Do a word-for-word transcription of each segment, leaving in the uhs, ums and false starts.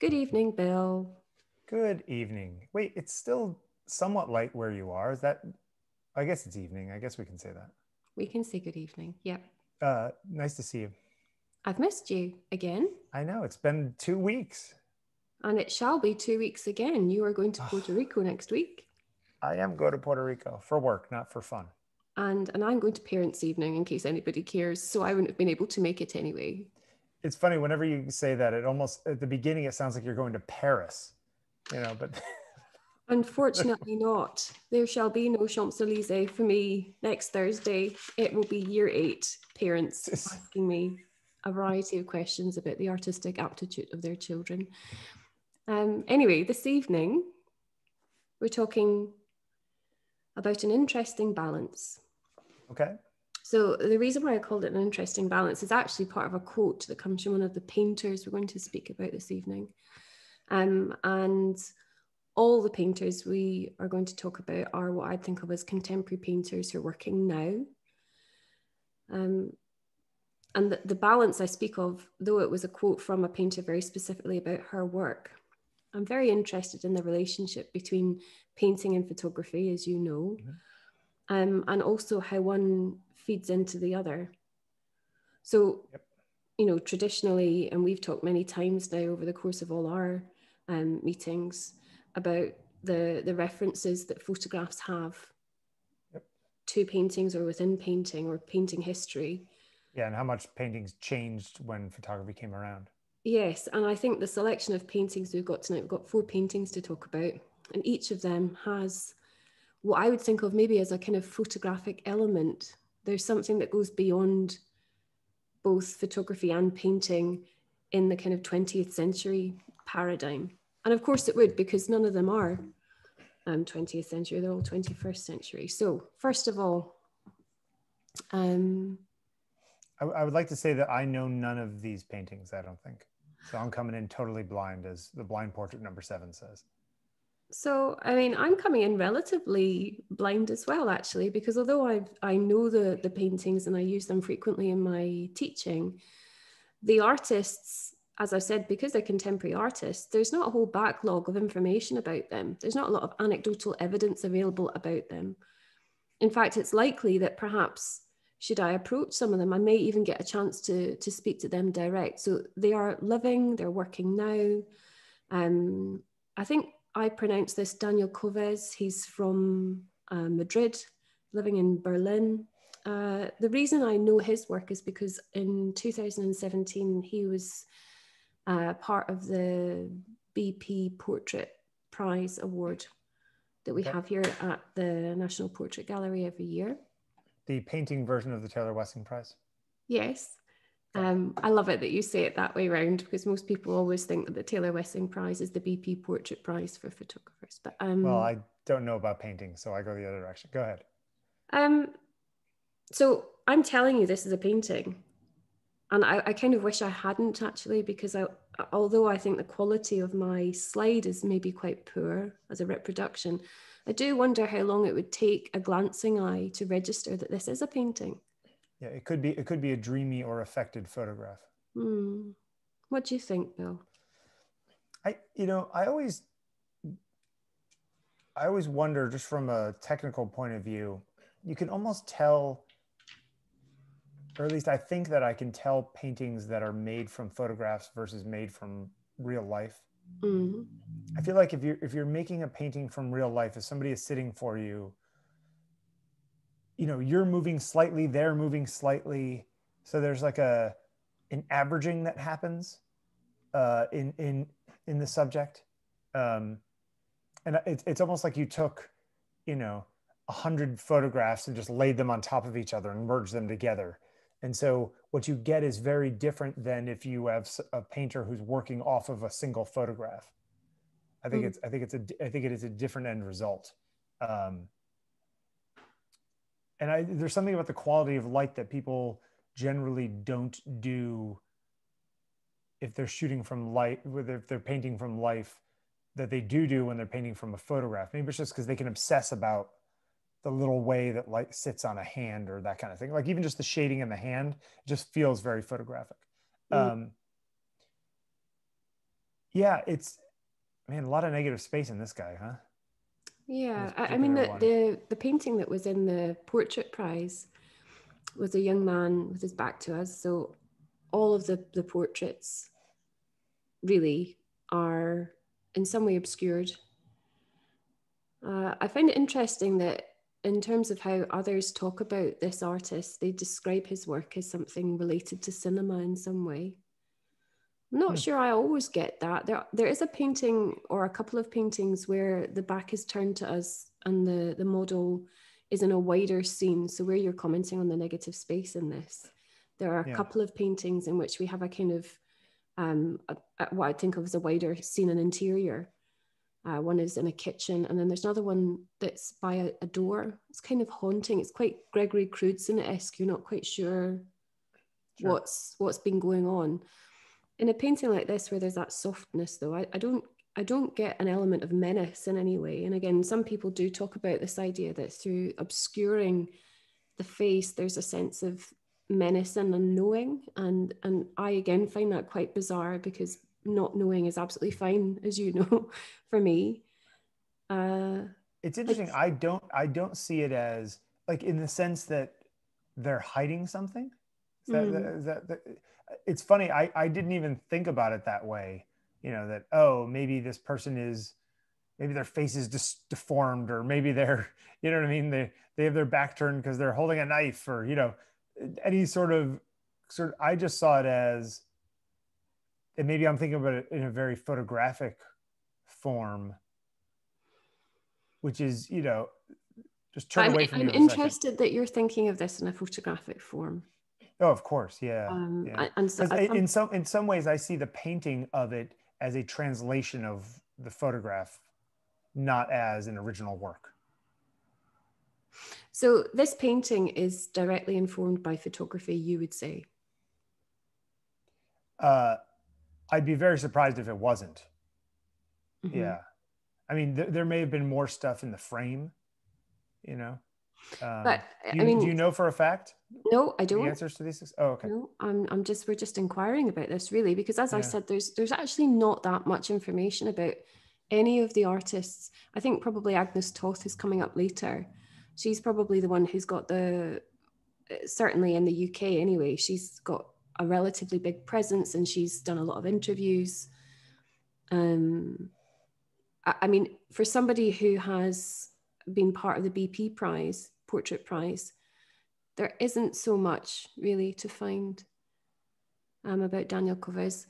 Good evening, Bill. Good evening. Wait, it's still somewhat light where you are. Is that, I guess it's evening. I guess we can say that. We can say good evening. Yep. Uh, nice to see you. I've missed you again. I know, it's been two weeks. And it shall be two weeks again. You are going to Puerto Rico next week. I am going to Puerto Rico for work, not for fun. And and I'm going to parents' evening in case anybody cares. So I wouldn't have been able to make it anyway. It's funny, whenever you say that, it almost, at the beginning, it sounds like you're going to Paris, you know, but. Unfortunately not. There shall be no Champs-Elysees for me next Thursday. It will be year eight parents asking me a variety of questions about the artistic aptitude of their children. Um, anyway, this evening, we're talking about an interesting balance. Okay. So the reason why I called it an interesting balance is actually part of a quote that comes from one of the painters we're going to speak about this evening. Um, and all the painters we are going to talk about are what I think of as contemporary painters who are working now. Um, and the, the balance I speak of, though it was a quote from a painter very specifically about her work, I'm very interested in the relationship between painting and photography, as you know, mm-hmm. um, and also how one feeds into the other. So, yep. you know, traditionally, and we've talked many times now over the course of all our um, meetings about the, the references that photographs have yep. to paintings or within painting or painting history. Yeah, and how much paintings changed when photography came around. Yes, and I think the selection of paintings we've got tonight, we've got four paintings to talk about, and each of them has what I would think of maybe as a kind of photographic element. There's something that goes beyond both photography and painting in the kind of twentieth century paradigm. And of course it would, because none of them are um, twentieth century, they're all twenty-first century. So first of all, um, I, I would like to say that I know none of these paintings, I don't think. So I'm coming in totally blind, as the blind portrait number seven says. So, I mean, I'm coming in relatively blind as well, actually, because although I I know the, the paintings and I use them frequently in my teaching, the artists, as I said, because they're contemporary artists, there's not a whole backlog of information about them. There's not a lot of anecdotal evidence available about them. In fact, it's likely that perhaps should I approach some of them, I may even get a chance to, to speak to them direct. So they are living, they're working now. Um, I think I pronounce this Daniel Coves. He's from uh, Madrid, living in Berlin. Uh, the reason I know his work is because in two thousand seventeen, he was uh, part of the B P Portrait Prize Award that we have here at the National Portrait Gallery every year. The painting version of the Taylor Wessing Prize? Yes. Um, I love it that you say it that way round, because most people always think that the Taylor Wessing Prize is the B P Portrait Prize for photographers. But um, well, I don't know about painting, so I go the other direction. Go ahead. Um, so I'm telling you this is a painting. And I, I kind of wish I hadn't, actually, because I, although I think the quality of my slide is maybe quite poor as a reproduction, I do wonder how long it would take a glancing eye to register that this is a painting. Yeah, it could be it could be a dreamy or affected photograph. Hmm. What do you think, Bill? I you know, I always I always wonder, just from a technical point of view, you can almost tell, or at least I think that I can tell paintings that are made from photographs versus made from real life. Mm-hmm. I feel like if you're, if you're making a painting from real life, if somebody is sitting for you, you know, you're moving slightly, they're moving slightly. So there's like a, an averaging that happens uh, in, in, in the subject. Um, and it, it's almost like you took, you know, a hundred photographs and just laid them on top of each other and merged them together. And so what you get is very different than if you have a painter who's working off of a single photograph. I think mm. it's, I think it's a, I think it is a different end result. Um, And I, there's something about the quality of light that people generally don't do if they're shooting from light, whether if they're painting from life, that they do do when they're painting from a photograph. Maybe it's just because they can obsess about the little way that light sits on a hand or that kind of thing. Like even just the shading in the hand just feels very photographic. Mm. Um, Yeah, it's, man, a lot of negative space in this guy, huh? Yeah, I mean, the, the the painting that was in the Portrait Prize was a young man with his back to us. So all of the, the portraits really are in some way obscured. Uh, I find it interesting that in terms of how others talk about this artist, they describe his work as something related to cinema in some way. I'm not hmm. sure I always get that. There, there is a painting or a couple of paintings where the back is turned to us and the, the model is in a wider scene. So where you're commenting on the negative space in this, there are a yeah. couple of paintings in which we have a kind of, um, a, a, what I think of as a wider scene and interior. Uh, one is in a kitchen, and then there's another one that's by a, a door. It's kind of haunting. It's quite Gregory Crewdson-esque. You're not quite sure, sure what's what's been going on. In a painting like this, where there's that softness, though, I, I don't I don't get an element of menace in any way. And again, some people do talk about this idea that through obscuring the face, there's a sense of menace and unknowing. And and I again find that quite bizarre, because not knowing is absolutely fine, as you know, for me. Uh, it's interesting. I don't I don't see it as, like, in the sense that they're hiding something. Is that, mm. is that, that, it's funny, I, I didn't even think about it that way, you know, that, oh, maybe this person is, maybe their face is just deformed, or maybe they're, you know what I mean? They, they have their back turned because they're holding a knife, or, you know, any sort of, sort of, I just saw it as, and maybe I'm thinking about it in a very photographic form, which is, you know, just turn I'm, away from I'm interested second. that you're thinking of this in a photographic form. Oh, of course, yeah. Um, yeah. And so I, in some in some ways, I see the painting of it as a translation of the photograph, not as an original work. So this painting is directly informed by photography, you would say? Uh, I'd be very surprised if it wasn't. Mm-hmm. Yeah. I mean, th there may have been more stuff in the frame, you know. Um, but do you, I mean, do you know for a fact? No, I don't. The answers to these? Oh, okay. No, I'm. I'm just. We're just inquiring about this, really, because as yeah. I said, there's there's actually not that much information about any of the artists. I think probably Agnes Toth is coming up later. She's probably the one who's got the, certainly in the U K anyway, she's got a relatively big presence, and she's done a lot of interviews. Um, I, I mean, for somebody who has been part of the B P Prize, Portrait Prize, there isn't so much really to find um, about Daniel Coves.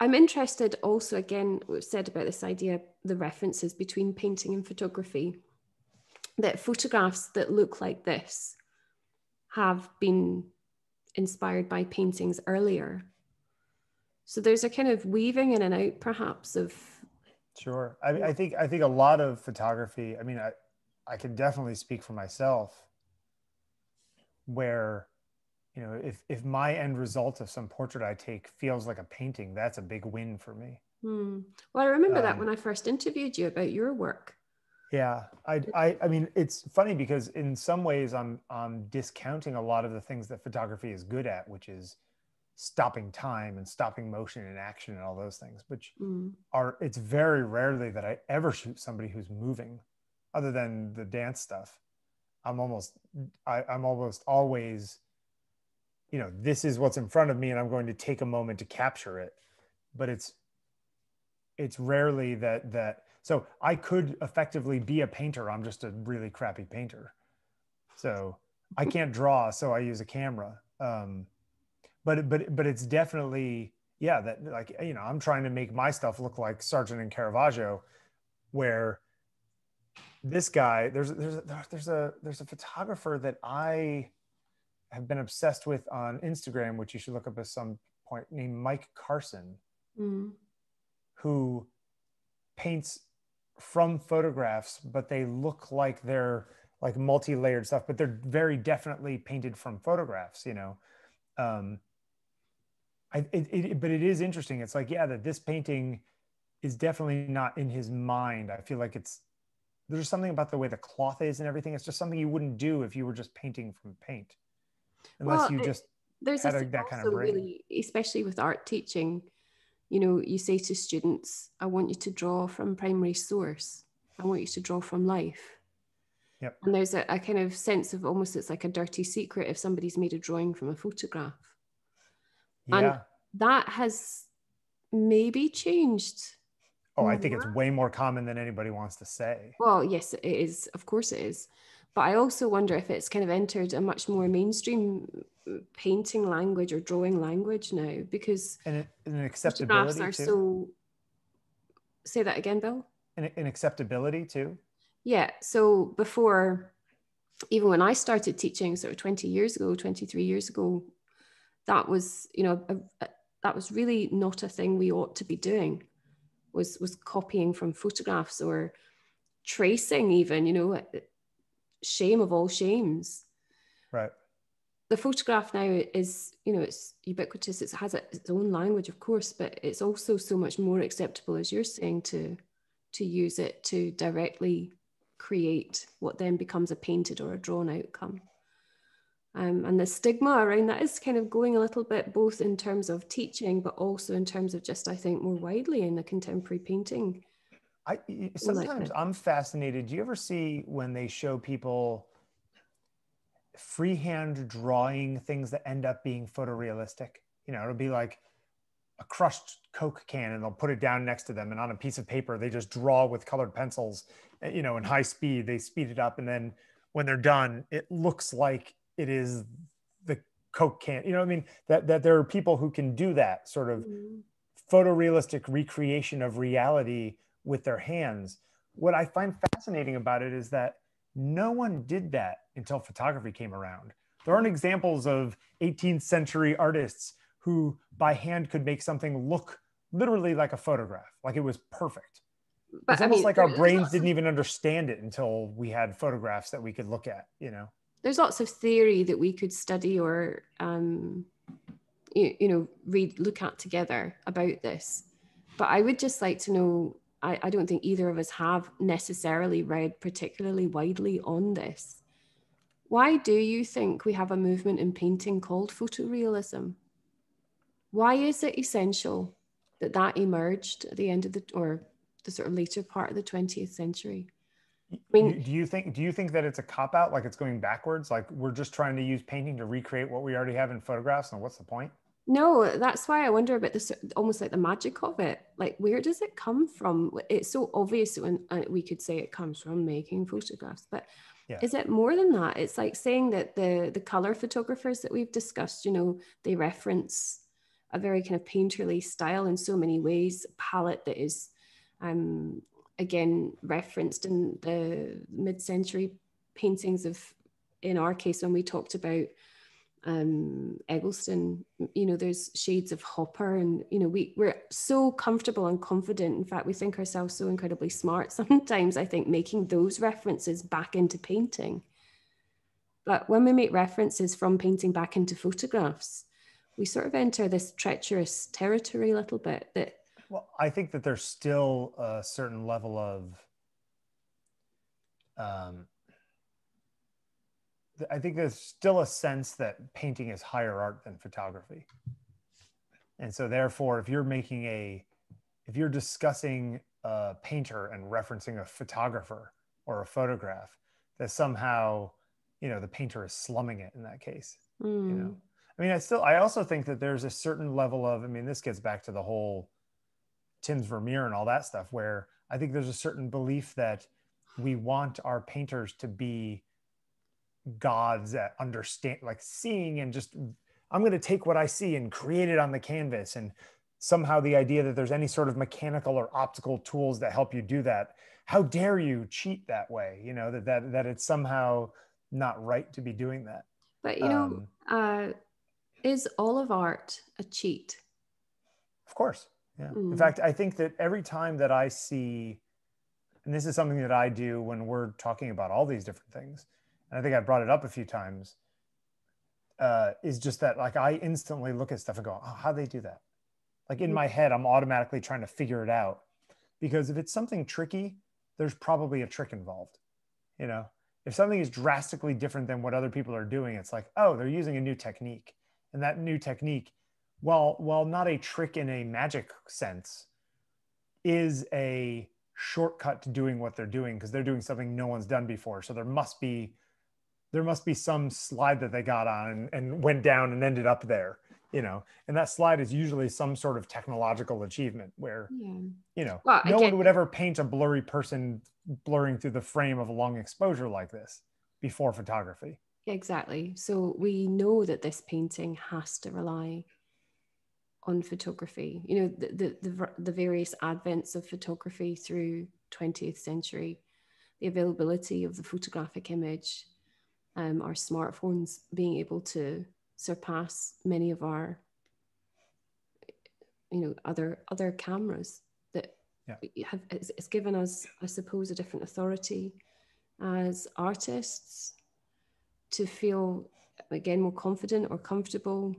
I'm interested also, again, we've said about this idea, the references between painting and photography, that photographs that look like this have been inspired by paintings earlier. So there's a kind of weaving in and out, perhaps, of... Sure. I, I think I think a lot of photography, I mean, I, I can definitely speak for myself, where, you know, if, if my end result of some portrait I take feels like a painting, that's a big win for me. Hmm. Well, I remember um, that when I first interviewed you about your work. Yeah. I, I, I mean, it's funny because in some ways I'm, I'm discounting a lot of the things that photography is good at, which is stopping time and stopping motion and action and all those things, which mm. are, it's very rarely that I ever shoot somebody who's moving, other than the dance stuff. I'm almost, I, I'm almost always, you know, this is what's in front of me and I'm going to take a moment to capture it. But it's, it's rarely that, that, so I could effectively be a painter. I'm just a really crappy painter. So I can't draw, so I use a camera. Um, But, but, but it's definitely, yeah, that, like, you know, I'm trying to make my stuff look like Sargent and Caravaggio, where this guy, there's, there's, a, there's, a, there's a photographer that I have been obsessed with on Instagram, which you should look up at some point, named Mike Carson, mm. who paints from photographs, but they look like they're like multi-layered stuff, but they're very definitely painted from photographs, you know? Um, I, it, it, but it is interesting. It's like, yeah, that this painting is definitely not in his mind. I feel like it's, there's something about the way the cloth is and everything. It's just something you wouldn't do if you were just painting from paint, unless well, you just it, there's had a, that kind of brain. Really, especially with art teaching, you know, you say to students, I want you to draw from primary source. I want you to draw from life. Yep. And there's a, a kind of sense of almost, it's like a dirty secret if somebody's made a drawing from a photograph. Yeah. And that has maybe changed. Oh, I think it's way more common than anybody wants to say. Well, yes, it is. Of course it is. But I also wonder if it's kind of entered a much more mainstream painting language or drawing language now, because and it, and an acceptability photographs are too. So, say that again, Bill? And, and acceptability too. Yeah. So before, even when I started teaching sort of twenty years ago, twenty-three years ago, that was, you know, a, a, that was really not a thing we ought to be doing. was was copying from photographs or tracing even, you know, shame of all shames. Right. The photograph now is, you know, it's ubiquitous. It has its own language, of course, but it's also so much more acceptable, as you're saying, to, to use it to directly create what then becomes a painted or a drawn outcome. Um, and the stigma around that is kind of going a little bit, both in terms of teaching, but also in terms of just, I think, more widely in the contemporary painting. I sometimes I'm fascinated. Do you ever see when they show people freehand drawing things that end up being photorealistic? You know, it'll be like a crushed Coke can and they'll put it down next to them, and on a piece of paper, they just draw with colored pencils, you know, in high speed, they speed it up. And then when they're done, it looks like it is the Coke can, you know what I mean? That, that there are people who can do that sort of mm. photorealistic recreation of reality with their hands. What I find fascinating about it is that no one did that until photography came around. There aren't examples of eighteenth century artists who by hand could make something look literally like a photograph, like it was perfect. But it's I almost mean, like our brains awesome. didn't even understand it until we had photographs that we could look at, you know? There's lots of theory that we could study or, um, you, you know, read, look at together about this. But I would just like to know, I, I don't think either of us have necessarily read particularly widely on this. Why do you think we have a movement in painting called photorealism? Why is it essential that that emerged at the end of the, or the sort of later part of the twentieth century? I mean, do you think do you think that it's a cop-out, like it's going backwards, like we're just trying to use painting to recreate what we already have in photographs, and what's the point? No, that's why I wonder about this, almost like the magic of it, like where does it come from? It's so obvious when we could say it comes from making photographs, but yeah. Is it more than that? It's like saying that the the color photographers that we've discussed, you know, they reference a very kind of painterly style in so many ways, a palette that is um again, referenced in the mid-century paintings of, in our case, when we talked about um, Eggleston, you know, there's shades of Hopper, and, you know, we, we're so comfortable and confident. In fact, we think ourselves so incredibly smart sometimes, I think, making those references back into painting. But when we make references from painting back into photographs, we sort of enter this treacherous territory a little bit that. Well, I think that there's still a certain level of, um, I think there's still a sense that painting is higher art than photography. And so therefore, if you're making a, if you're discussing a painter and referencing a photographer or a photograph, that somehow, you know, the painter is slumming it in that case, mm. you know? I mean, I still, I also think that there's a certain level of, I mean, this gets back to the whole Tim's Vermeer and all that stuff, where I think there's a certain belief that we want our painters to be gods at understand, like seeing and just, I'm going to take what I see and create it on the canvas. And somehow the idea that there's any sort of mechanical or optical tools that help you do that, how dare you cheat that way? You know, that, that, that it's somehow not right to be doing that. But, you know, um, uh, is all of art a cheat? Of course. Yeah. In fact, I think that every time that I see, and this is something that I do when we're talking about all these different things, and I think I brought it up a few times, uh, is just that, like, I instantly look at stuff and go, oh, how'd they do that? Like in my head, I'm automatically trying to figure it out, because if it's something tricky, there's probably a trick involved. You know, if something is drastically different than what other people are doing, it's like, oh, they're using a new technique, and that new technique while, while not a trick in a magic sense, is a shortcut to doing what they're doing, because they're doing something no one's done before. So there must be, there must be some slide that they got on and, and went down and ended up there, you know, and that slide is usually some sort of technological achievement where, yeah. you know, well, no one would ever paint a blurry person blurring through the frame of a long exposure like this before photography. Exactly. So we know that this painting has to rely on photography. You know, the, the, the, the various advents of photography through twentieth century, the availability of the photographic image, Um, our smartphones being able to surpass many of our, you know, other other cameras that yeah. have it's given us, I suppose, a different authority as artists to feel again more confident or comfortable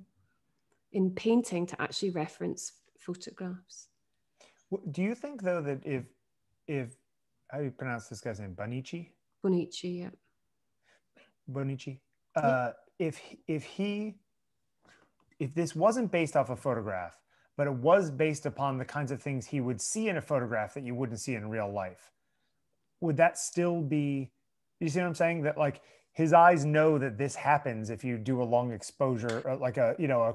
in painting to actually reference photographs. Do you think though that if if how do you pronounce this guy's name? Bonnici? Bonnici, yeah. Bonnici, uh, yeah. if, if he, if this wasn't based off a photograph, but it was based upon the kinds of things he would see in a photograph that you wouldn't see in real life, would that still be, you see what I'm saying? That like his eyes know that this happens if you do a long exposure, or like a, you know, a,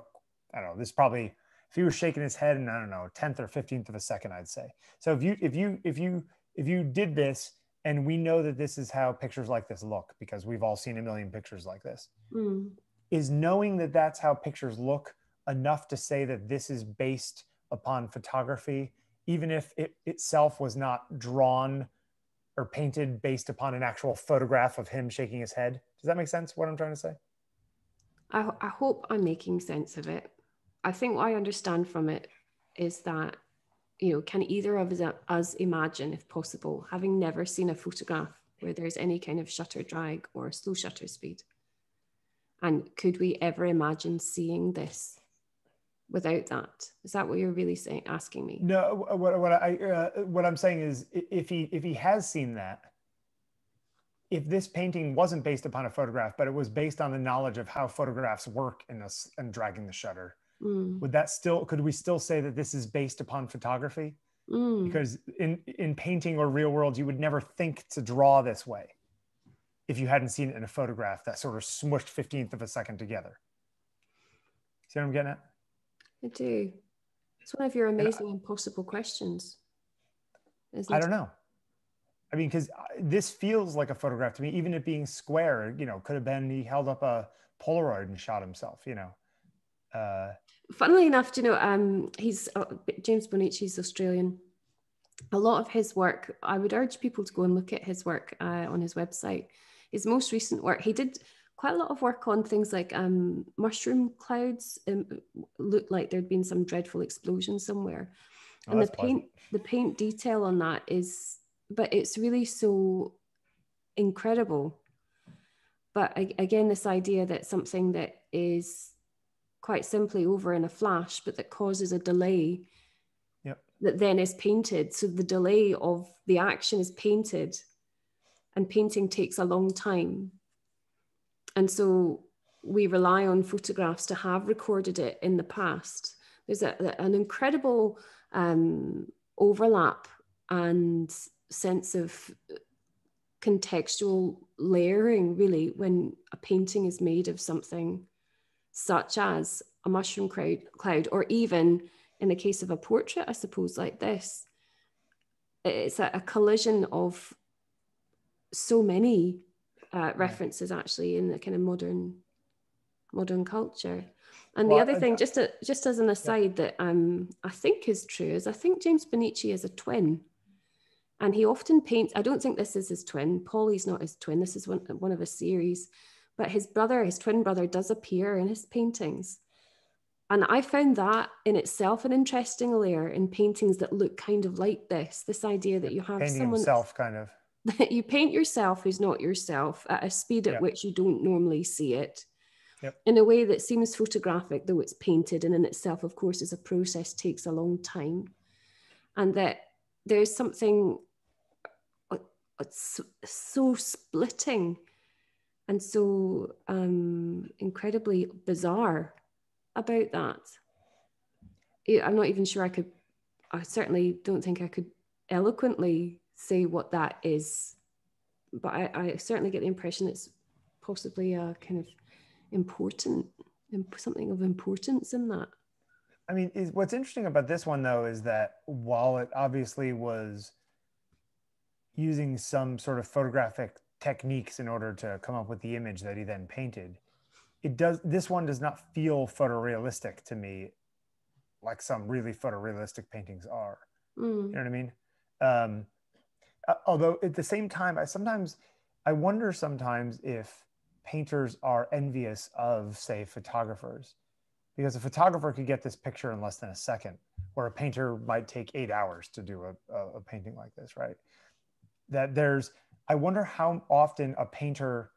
I don't know, this probably, if he was shaking his head in, I don't know, tenth or fifteenth of a second, I'd say. So if you, if you, if you, if you did this, and we know that this is how pictures like this look because we've all seen a million pictures like this. Mm. Is knowing that that's how pictures look enough to say that this is based upon photography, even if it itself was not drawn or painted based upon an actual photograph of him shaking his head? Does that make sense, what I'm trying to say? I, I hope I'm making sense of it. I think what I understand from it is that you know, can either of us imagine, if possible, having never seen a photograph where there's any kind of shutter drag or slow shutter speed? And could we ever imagine seeing this without that? Is that what you're really saying, asking me? No, what, what, I, uh, what I'm saying is if he, if he has seen that, if this painting wasn't based upon a photograph, but it was based on the knowledge of how photographs work in us and dragging the shutter, Mm. would that still, could we still say that this is based upon photography? Mm. Because in, in painting or real world, you would never think to draw this way if you hadn't seen it in a photograph that sort of smushed fifteenth of a second together. See what I'm getting at? I do. It's one of your amazing and I, impossible questions. Isn't I don't know. I mean, because this feels like a photograph to me, even it being square, you know, could have been, he held up a Polaroid and shot himself, you know. Uh, Funnily enough, you know, um, he's uh, James Bonnici is Australian. A lot of his work, I would urge people to go and look at his work uh, on his website. His most recent work, he did quite a lot of work on things like um, mushroom clouds. Um, looked like there'd been some dreadful explosion somewhere, oh, and the paint, the paint detail on that is, but it's really so incredible. But again, this idea that something that is quite simply over in a flash, but that causes a delay yep. that then is painted. So the delay of the action is painted and painting takes a long time. And so we rely on photographs to have recorded it in the past. There's a, an incredible um, overlap and sense of contextual layering really when a painting is made of something such as a mushroom cloud, or even in the case of a portrait, I suppose, like this. It's a, a collision of so many uh, references actually in the kind of modern modern culture. And well, the other I, thing, just, a, just as an aside yeah. that um, I think is true, is I think James Bonnici is a twin. And he often paints, I don't think this is his twin, Polly's not his twin, this is one, one of his series. But his brother, his twin brother, does appear in his paintings. And I found that in itself an interesting layer in paintings that look kind of like this, this idea that you have painting someone- himself, kind of. That you paint yourself who's not yourself at a speed at yep. which you don't normally see it. Yep. In a way that seems photographic, though it's painted, and in itself, of course, is a process, takes a long time. And that there's something so, so splitting and so um, incredibly bizarre about that. I'm not even sure I could, I certainly don't think I could eloquently say what that is, but I, I certainly get the impression it's possibly a kind of important, something of importance in that. I mean, is, what's interesting about this one, though, is that while it obviously was using some sort of photographic techniques in order to come up with the image that he then painted, it does, this one does not feel photorealistic to me, like some really photorealistic paintings are. Mm. You know what I mean? Um, although at the same time, I sometimes, I wonder sometimes if painters are envious of, say, photographers, because a photographer could get this picture in less than a second, where a painter might take eight hours to do a, a, a painting like this, right? That there's, I wonder how often a painter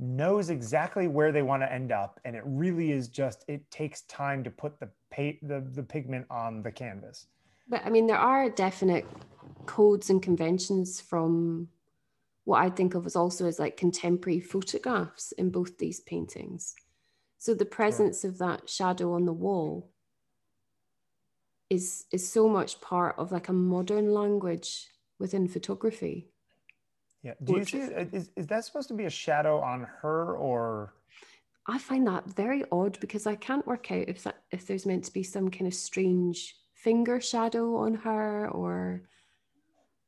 knows exactly where they want to end up, and it really is just, it takes time to put the pa- the, the pigment on the canvas. But I mean, there are definite codes and conventions from what I think of as also as like contemporary photographs in both these paintings. So the presence of that shadow on the wall is is so much part of like a modern language within photography. Yeah. Do you see, is, is that supposed to be a shadow on her, or? I find that very odd, because I can't work out if that, if there's meant to be some kind of strange finger shadow on her, or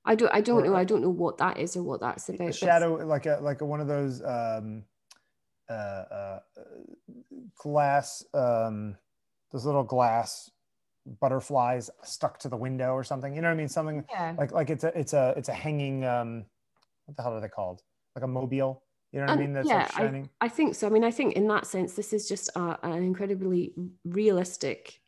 I don't I don't know I don't know what that is or what that's about. A shadow like a like a, one of those um, uh, uh, glass um, those little glass butterflies stuck to the window or something. You know what I mean? Something yeah. like like it's a it's a it's a hanging. Um, What the hell are they called? Like a mobile? You know what um, I mean? That's yeah, like shining. I, I think so. I mean, I think in that sense, this is just a, an incredibly realistic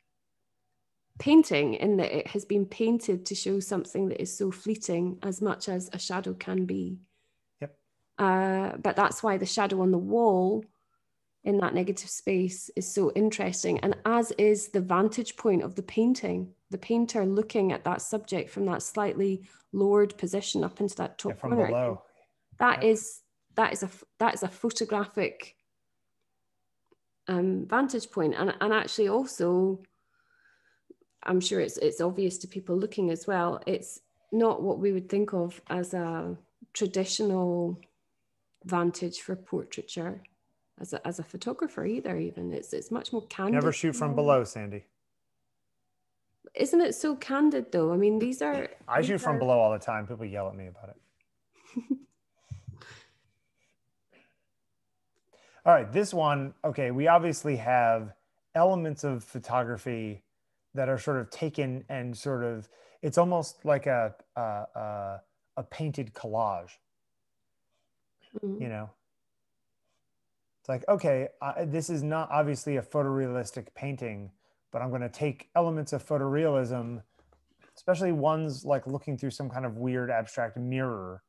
painting, in that it has been painted to show something that is so fleeting as much as a shadow can be. Yep. Uh, but that's why the shadow on the wall in that negative space is so interesting. And as is the vantage point of the painting, the painter looking at that subject from that slightly lowered position up into that top yeah, from corner. Below. That yeah. is that is a that is a photographic um, vantage point, and and actually also, I'm sure it's it's obvious to people looking as well. It's not what we would think of as a traditional vantage for portraiture, as a as a photographer either. Even it's it's much more candid. Never shoot from below, Sandy. Isn't it so candid though? I mean, these are... I shoot from below all the time. People yell at me about it. All right, this one, okay, we obviously have elements of photography that are sort of taken and sort of, it's almost like a, a, a, a painted collage, mm-hmm. you know? It's like, okay, uh, this is not obviously a photorealistic painting, but I'm going to take elements of photorealism, especially ones like looking through some kind of weird abstract mirror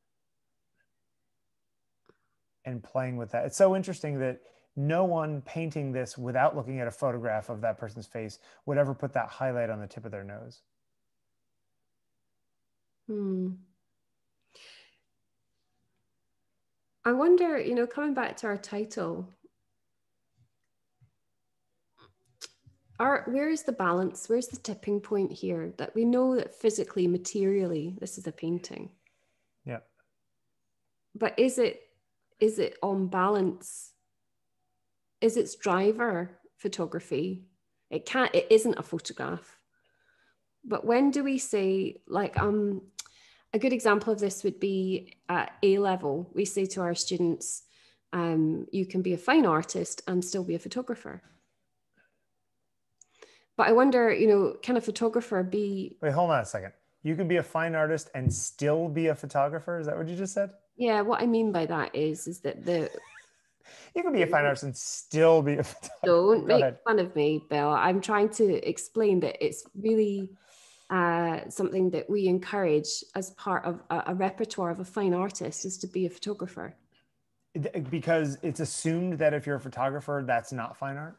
and playing with that. It's so interesting that no one painting this without looking at a photograph of that person's face would ever put that highlight on the tip of their nose. Hmm. I wonder, you know, coming back to our title, Our, where is the balance? Where's the tipping point here? That we know that physically, materially, this is a painting. Yeah. But is it, is it on balance? Is its driver photography? It can't, it isn't a photograph. But when do we say, like, um, a good example of this would be at A level, we say to our students, um, you can be a fine artist and still be a photographer. But I wonder, you know, can a photographer be... Wait, hold on a second. You can be a fine artist and still be a photographer? Is that what you just said? Yeah, what I mean by that is, is that the... You can be a fine artist and still be a photographer. Don't make fun of me, Bill. I'm trying to explain that it's really uh, something that we encourage as part of a, a repertoire of a fine artist, is to be a photographer. Because it's assumed that if you're a photographer, that's not fine art?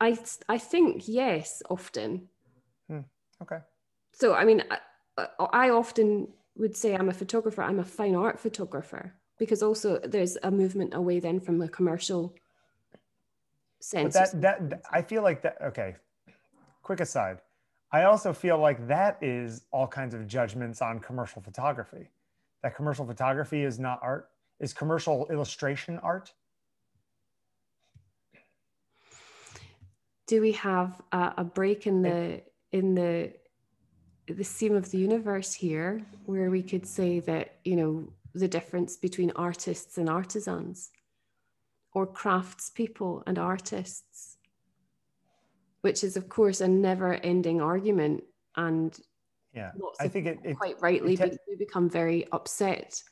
I I think yes, often. Hmm. Okay. So I mean, I, I often would say I'm a photographer. I'm a fine art photographer, because also there's a movement away then from the commercial sense. But that that I feel like that. Okay. Quick aside, I also feel like that is all kinds of judgments on commercial photography. That commercial photography is not art. Is commercial illustration art? Do we have uh, a break in the in the the seam of the universe here, where we could say that, you know, the difference between artists and artisans, or craftspeople and artists, which is of course a never-ending argument, and yeah, lots I of think it, it quite rightly it we become very upset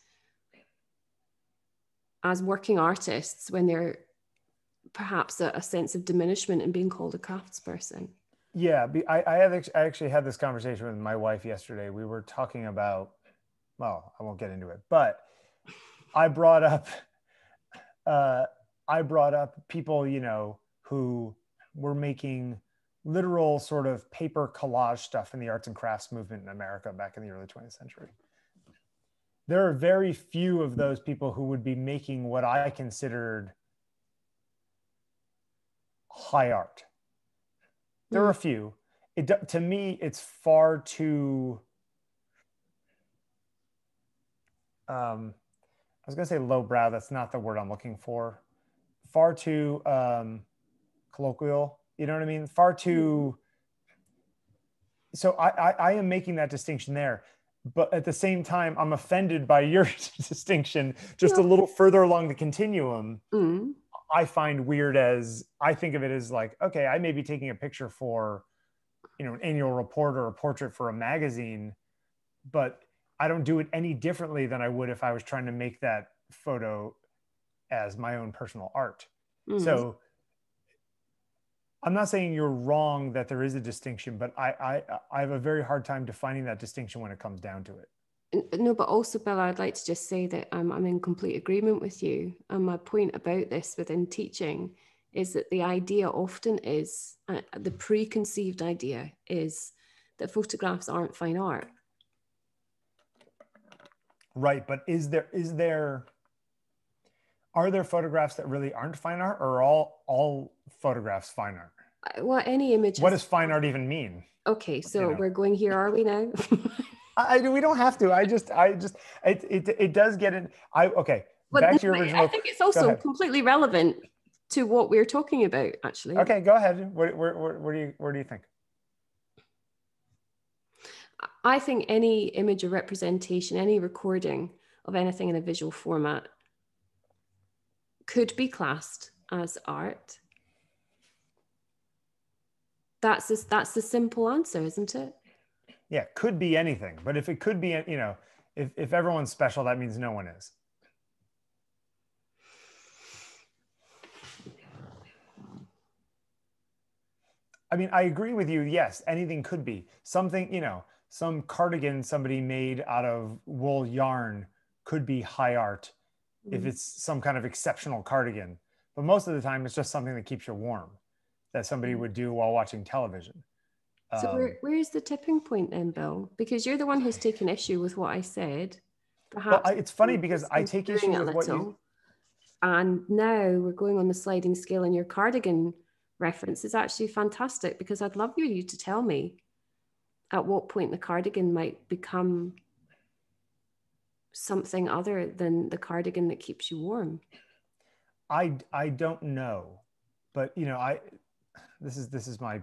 as working artists when they're perhaps a, a sense of diminishment and being called a craftsperson. Yeah, I, I have I actually had this conversation with my wife yesterday. We were talking about, well, I won't get into it, but I brought up, uh, I brought up people, you know, who were making literal sort of paper collage stuff in the arts and crafts movement in America back in the early twentieth century. There are very few of those people who would be making what I considered high art. There are a few. It, to me, it's far too, um, I was gonna say lowbrow, that's not the word I'm looking for. Far too um, colloquial, you know what I mean? Far too, so I, I, I am making that distinction there, but at the same time, I'm offended by your distinction just yeah. a little further along the continuum. Mm. I find weird as, I think of it as like, okay, I may be taking a picture for, you know, an annual report or a portrait for a magazine, but I don't do it any differently than I would if I was trying to make that photo as my own personal art. Mm-hmm. So I'm not saying you're wrong that there is a distinction, but I, I, I have a very hard time defining that distinction when it comes down to it. No, but also, Bill, I'd like to just say that um, I'm in complete agreement with you. And my point about this within teaching is that the idea often is, uh, the preconceived idea is that photographs aren't fine art. Right, but is there, is there, are there photographs that really aren't fine art, or are all, all photographs fine art? Uh, well, any image. What does fine art even mean? Okay, so you know. We're going here, are we now? I do. We don't have to. I just, I just, it, it, it does get in. I, okay. But back to your original. I think it's also completely relevant to what we're talking about, actually. Okay, go ahead. Where, where, where, where do you, where do you think? I think any image or representation, any recording of anything in a visual format could be classed as art. That's, a, that's the simple answer, isn't it? Yeah, could be anything. But if it could be, you know, if, if everyone's special, that means no one is. I mean, I agree with you. Yes, anything could be. Something, you know, some cardigan somebody made out of wool yarn could be high art mm-hmm. if it's some kind of exceptional cardigan. But most of the time, it's just something that keeps you warm that somebody would do while watching television. So where, where is the tipping point then, Bill? Because you're the one who's taken issue with what I said. Perhaps well, I, it's funny because I take issue with what you... And now we're going on the sliding scale, and your cardigan reference is actually fantastic, because I'd love you to tell me at what point the cardigan might become something other than the cardigan that keeps you warm. I, I don't know. But, you know, I this is this is my...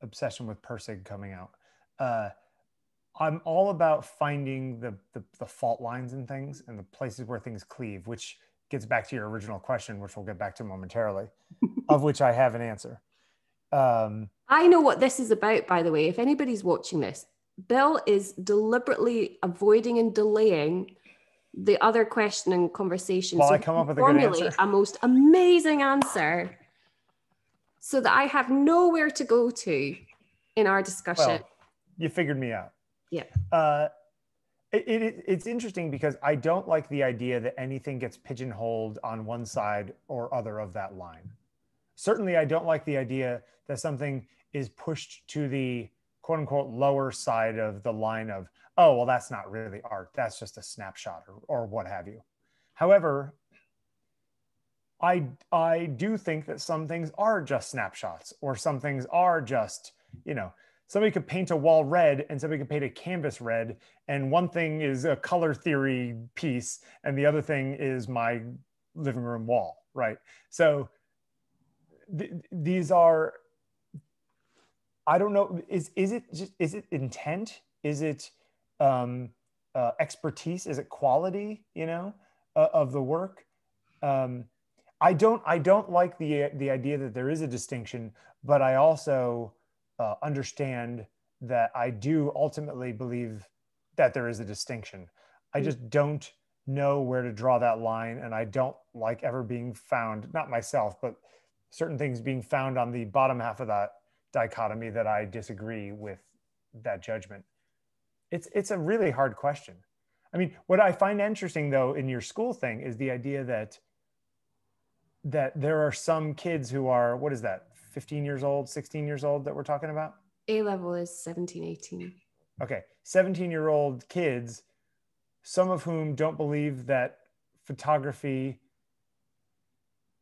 obsession with Persig coming out. Uh, I'm all about finding the, the the fault lines and things and the places where things cleave, which gets back to your original question, which we'll get back to momentarily, of which I have an answer. Um, I know what this is about, by the way. If anybody's watching this, Bill is deliberately avoiding and delaying the other question and conversation. While so I come up with a good answer. A most amazing answer. So that I have nowhere to go to in our discussion. Well, you figured me out. Yeah. Uh, it, it, it's interesting because I don't like the idea that anything gets pigeonholed on one side or other of that line. Certainly, I don't like the idea that something is pushed to the quote unquote lower side of the line of, oh, well, that's not really art. That's just a snapshot or, or what have you. However, I, I do think that some things are just snapshots, or some things are just you know, somebody could paint a wall red and somebody could paint a canvas red. And one thing is a color theory piece and the other thing is my living room wall, right? So th these are, I don't know, is, is it just, is it intent? Is it um, uh, expertise? Is it quality, you know, uh, of the work? Um, I don't, I don't like the, the idea that there is a distinction, but I also uh, understand that I do ultimately believe that there is a distinction. I just don't know where to draw that line. And I don't like ever being found, not myself, but certain things being found on the bottom half of that dichotomy that I disagree with that judgment. It's, it's a really hard question. I mean, what I find interesting though in your school thing is the idea that that there are some kids who are, what is that, fifteen years old, sixteen years old that we're talking about? A-level is seventeen, eighteen. Okay, seventeen year old kids, some of whom don't believe that photography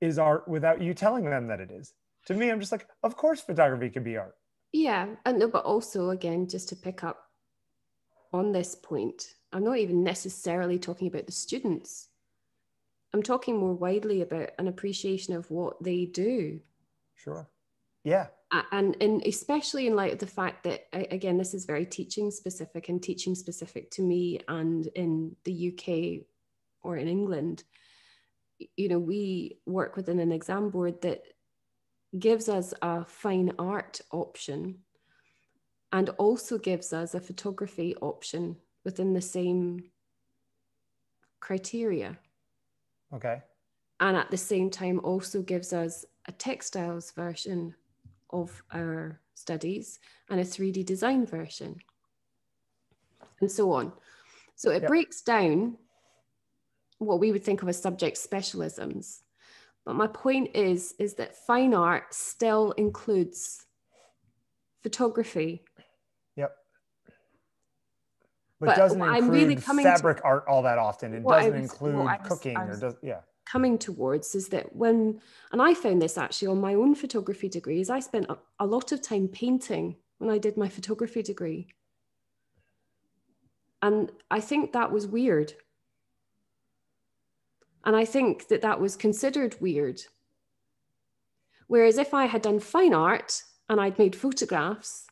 is art without you telling them that it is. To me, I'm just like, of course photography can be art. Yeah, and no, but also again, just to pick up on this point, I'm not even necessarily talking about the students. I'm talking more widely about an appreciation of what they do. Sure. Yeah. And, and especially in light of the fact that, again, this is very teaching specific and teaching specific to me, and in the U K or in England, you know, we work within an exam board that gives us a fine art option and also gives us a photography option within the same criteria. Okay. And at the same time also gives us a textiles version of our studies and a three D design version and so on. So it yep. breaks down what we would think of as subject specialisms. But my point is, is that fine art still includes photography. Yep. But, but doesn't include really fabric to, art all that often. It doesn't was, include cooking or does, yeah. Coming towards is that when, and I found this actually on my own photography degree, is I spent a, a lot of time painting when I did my photography degree. And I think that was weird. And I think that that was considered weird. Whereas if I had done fine art and I'd made photographs,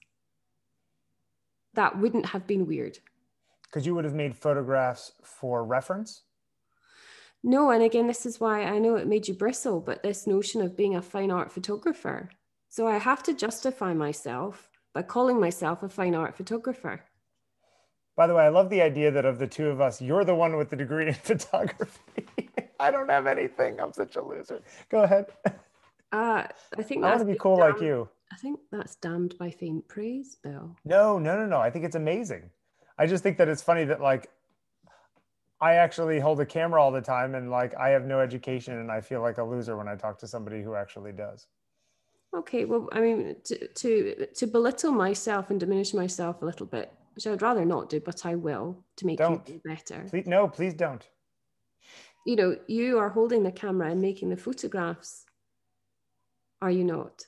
that wouldn't have been weird. Because you would have made photographs for reference? No, and again, this is why I know it made you bristle, but this notion of being a fine art photographer. So I have to justify myself by calling myself a fine art photographer. By the way, I love the idea that of the two of us, you're the one with the degree in photography. I don't have anything. I'm such a loser. Go ahead. Uh, I think that's I want to be cool damned, like you. I think that's damned by faint praise, Bill. No, no, no, no. I think it's amazing. I just think that it's funny that like I actually hold a camera all the time and like I have no education and I feel like a loser when I talk to somebody who actually does. Okay, well, I mean, to, to, to belittle myself and diminish myself a little bit, which I would rather not do, but I will to make don't. you better. Please, no, please don't. You know, you are holding the camera and making the photographs, are you not?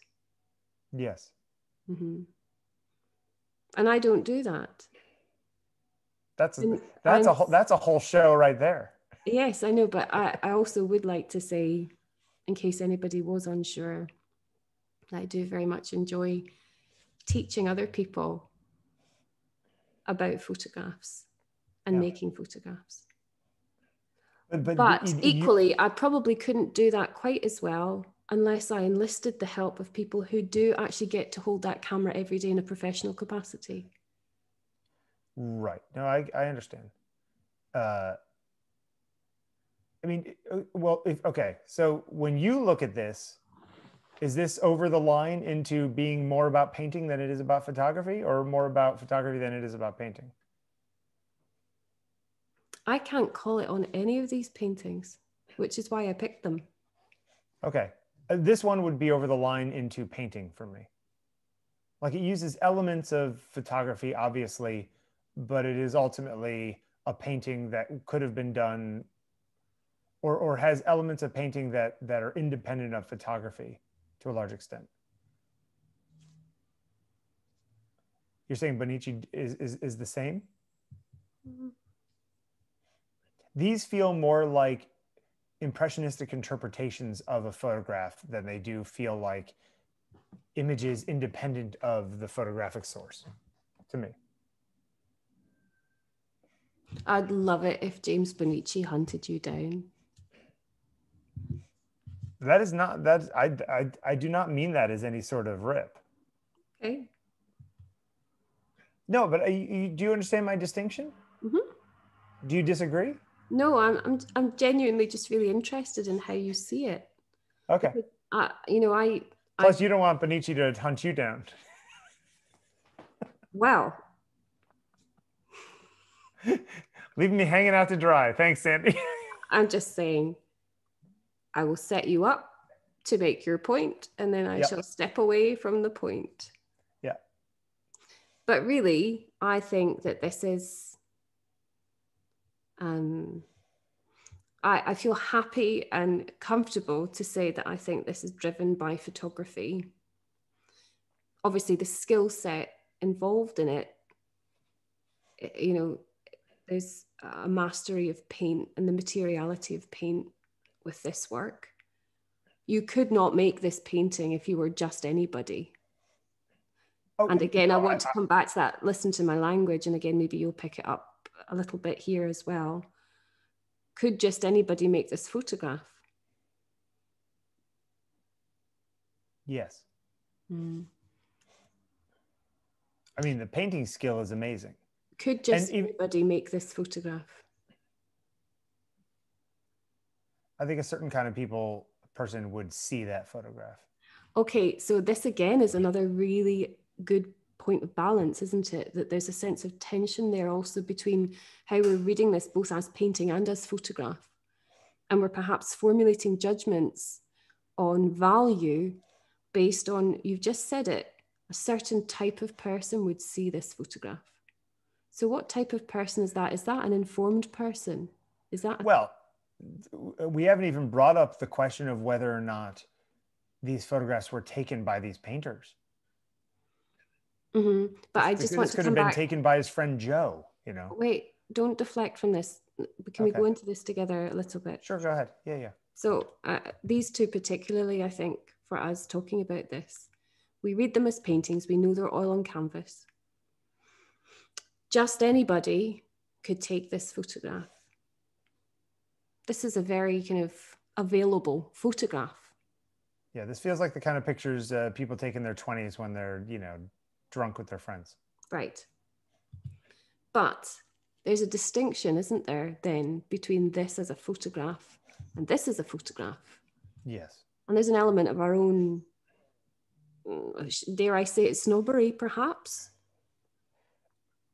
Yes. Mm-hmm. And I don't do that. That's a, that's I'm, a whole, that's a whole show right there. Yes, I know, but I, I also would like to say, in case anybody was unsure, that I do very much enjoy teaching other people about photographs and yeah. making photographs. But, but, but you, equally, you, I probably couldn't do that quite as well unless I enlisted the help of people who do actually get to hold that camera every day in a professional capacity. Right. No, I, I understand. Uh, I mean, well, if, okay. So when you look at this, is this over the line into being more about painting than it is about photography, or more about photography than it is about painting? I can't call it on any of these paintings, which is why I picked them. Okay. Uh, this one would be over the line into painting for me. Like it uses elements of photography, obviously, but it is ultimately a painting that could have been done or, or has elements of painting that, that are independent of photography to a large extent. You're saying Bonnici is, is, is the same? Mm-hmm. These feel more like impressionistic interpretations of a photograph than they do feel like images independent of the photographic source, to me. I'd love it if James Bonnici hunted you down. That is not, that I, I, I do not mean that as any sort of rip. Okay. No, but you, you, do you understand my distinction? Mm-hmm. Do you disagree? No, I'm, I'm, I'm genuinely just really interested in how you see it. Okay. I, you know, I... Plus, I, you don't want Bonnici to hunt you down. Wow. Leaving me hanging out to dry. Thanks, Sandy. I'm just saying, I will set you up to make your point, and then I yep. shall step away from the point. Yeah. But really, I think that this is... Um, I, I feel happy and comfortable to say that I think this is driven by photography. Obviously, the skill set involved in it, you know, there's a mastery of paint and the materiality of paint with this work. You could not make this painting if you were just anybody. Okay. And again, I want to come back to that, listen to my language, and again, maybe you'll pick it up a little bit here as well. Could just anybody make this photograph? Yes. Mm. I mean, the painting skill is amazing. Could just and anybody even, make this photograph? I think a certain kind of people person would see that photograph. Okay, so this again is another really good point of balance, isn't it? That there's a sense of tension there also between how we're reading this both as painting and as photograph, and we're perhaps formulating judgments on value based on, you've just said it, a certain type of person would see this photograph. So what type of person is that? Is that an informed person? Is that a... Well, we haven't even brought up the question of whether or not these photographs were taken by these painters. Mm-hmm. But this, I just want to come back. This could have been back. taken by his friend Joe, you know. Wait, don't deflect from this. Can okay. we go into this together a little bit? Sure, go ahead. Yeah, yeah. So uh, these two particularly, I think, for us talking about this, we read them as paintings. We know they're oil on canvas. Just anybody could take this photograph. This is a very kind of available photograph. Yeah, this feels like the kind of pictures uh, people take in their twenties when they're, you know, drunk with their friends. Right. But there's a distinction, isn't there, then, between this as a photograph and this as a photograph? Yes. And there's an element of our own, dare I say it, snobbery, perhaps?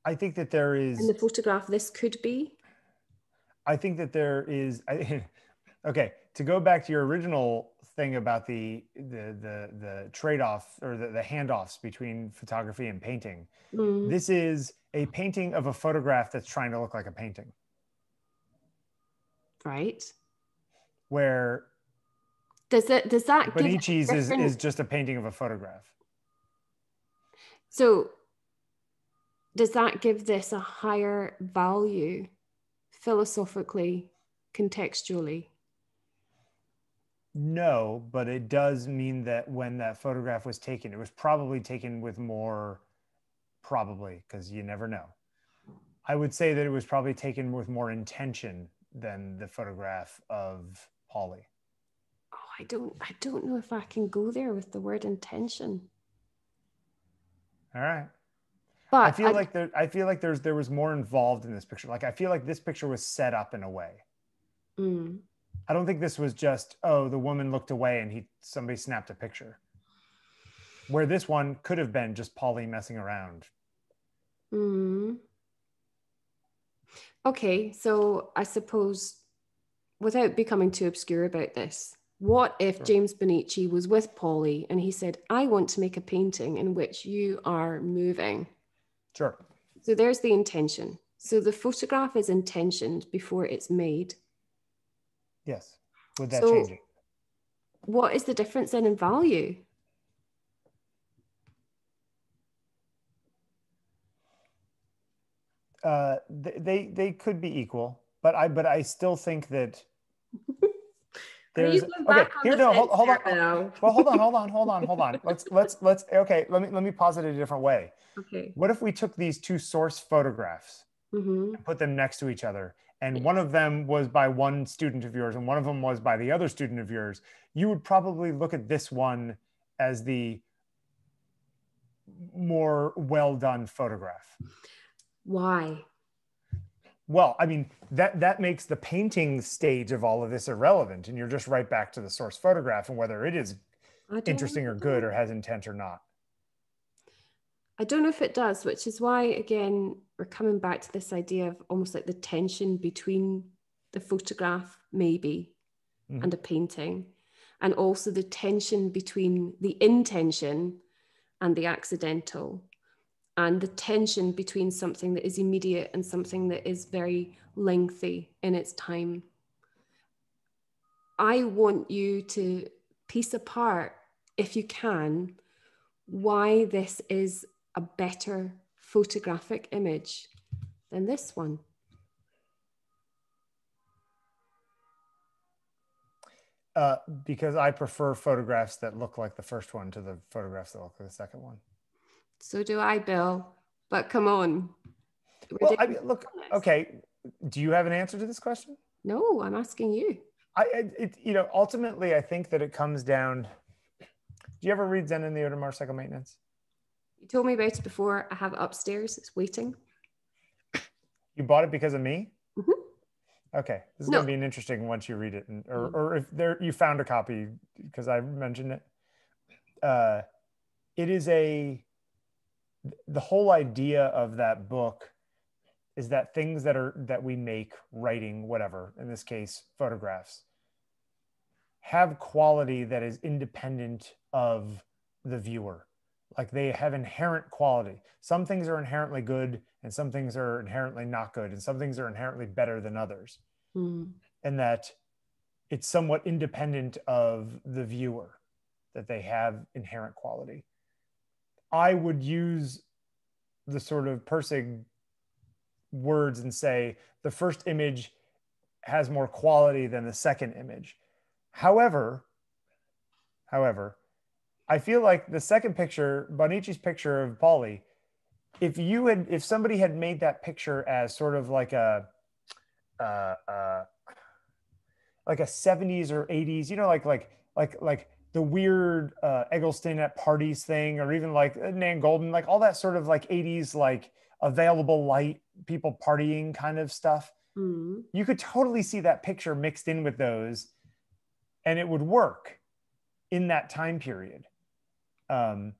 I think that there is... In the photograph, this could be? I think that there is... I, okay, to go back to your original... thing about the the the, the trade-off or the, the handoffs between photography and painting. Mm. This is a painting of a photograph that's trying to look like a painting. Right. Where does that does that Bonici's is, is just a painting of a photograph. So does that give this a higher value philosophically, contextually? No, but it does mean that when that photograph was taken, it was probably taken with more, probably, because you never know. I would say that it was probably taken with more intention than the photograph of Polly. Oh, I don't, I don't know if I can go there with the word intention. All right. But I feel I, like there, I feel like there's, there was more involved in this picture. Like, I feel like this picture was set up in a way. Mm. I don't think this was just, oh, the woman looked away and he somebody snapped a picture. Where this one could have been just Polly messing around. Mm. Okay, so I suppose, without becoming too obscure about this, what if sure. James Bonnici was with Polly and he said, I want to make a painting in which you are moving? Sure. So there's the intention. So the photograph is intentioned before it's made. Yes. Would that so change it? What is the difference then in value? uh, they they could be equal, but I but I still think that there's okay. Here, no, hold, hold on. Well, hold on, hold on, hold on, hold on. Let's let's let's okay. Let me let me posit it a different way. Okay. What if we took these two source photographs mm-hmm. and put them next to each other, and yeah. one of them was by one student of yours, and one of them was by the other student of yours? You would probably look at this one as the more well done photograph. Why? Well, I mean, that, that makes the painting stage of all of this irrelevant, and you're just right back to the source photograph and whether it is interesting or good or has intent or not. I don't know if it does, which is why, again, we're coming back to this idea of almost like the tension between the photograph, maybe, mm-hmm. and a painting, and also the tension between the intention and the accidental, and the tension between something that is immediate and something that is very lengthy in its time. I want you to piece apart, if you can, why this is a better photographic image than this one. Uh, because I prefer photographs that look like the first one to the photographs that look like the second one. So do I, Bill, but come on. Well, I mean, look, okay, do you have an answer to this question? No, I'm asking you. I, it, you know, ultimately, I think that it comes down, do you ever read Zen and the Art of Motorcycle Maintenance? You told me about it before. I have it upstairs, it's waiting. You bought it because of me? Mm-hmm. Okay, this is no. gonna be an interesting one once you read it, and, or, or if there you found a copy, because I mentioned it. Uh, it is a, the whole idea of that book is that things that are that we make, writing, whatever, in this case, photographs, have quality that is independent of the viewer. Like they have inherent quality. Some things are inherently good and some things are inherently not good, and some things are inherently better than others. Mm. And that it's somewhat independent of the viewer, that they have inherent quality. I would use the sort of Persig words and say, the first image has more quality than the second image. However, however, I feel like the second picture, Bonici's picture of Polly, if you had, if somebody had made that picture as sort of like a, uh, uh, like a seventies or eighties, you know, like, like, like, like, the weird uh, Eggleston at parties thing, or even like Nan Goldin, like all that sort of like eighties, like available light, people partying kind of stuff. Mm-hmm. You could totally see that picture mixed in with those and it would work in that time period. Um,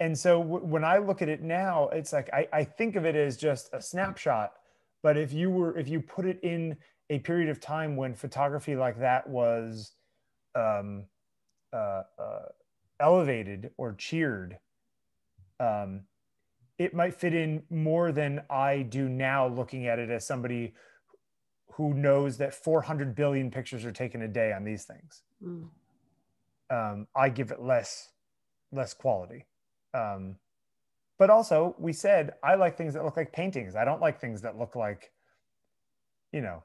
and so w when I look at it now, it's like, I, I think of it as just a snapshot, but if you were, if you put it in a period of time when photography like that was, um, Uh, uh, elevated or cheered, um, it might fit in more than I do now, looking at it as somebody who knows that four hundred billion pictures are taken a day on these things. Mm. Um, I give it less, less quality. Um, but also we said, I like things that look like paintings. I don't like things that look like, you know,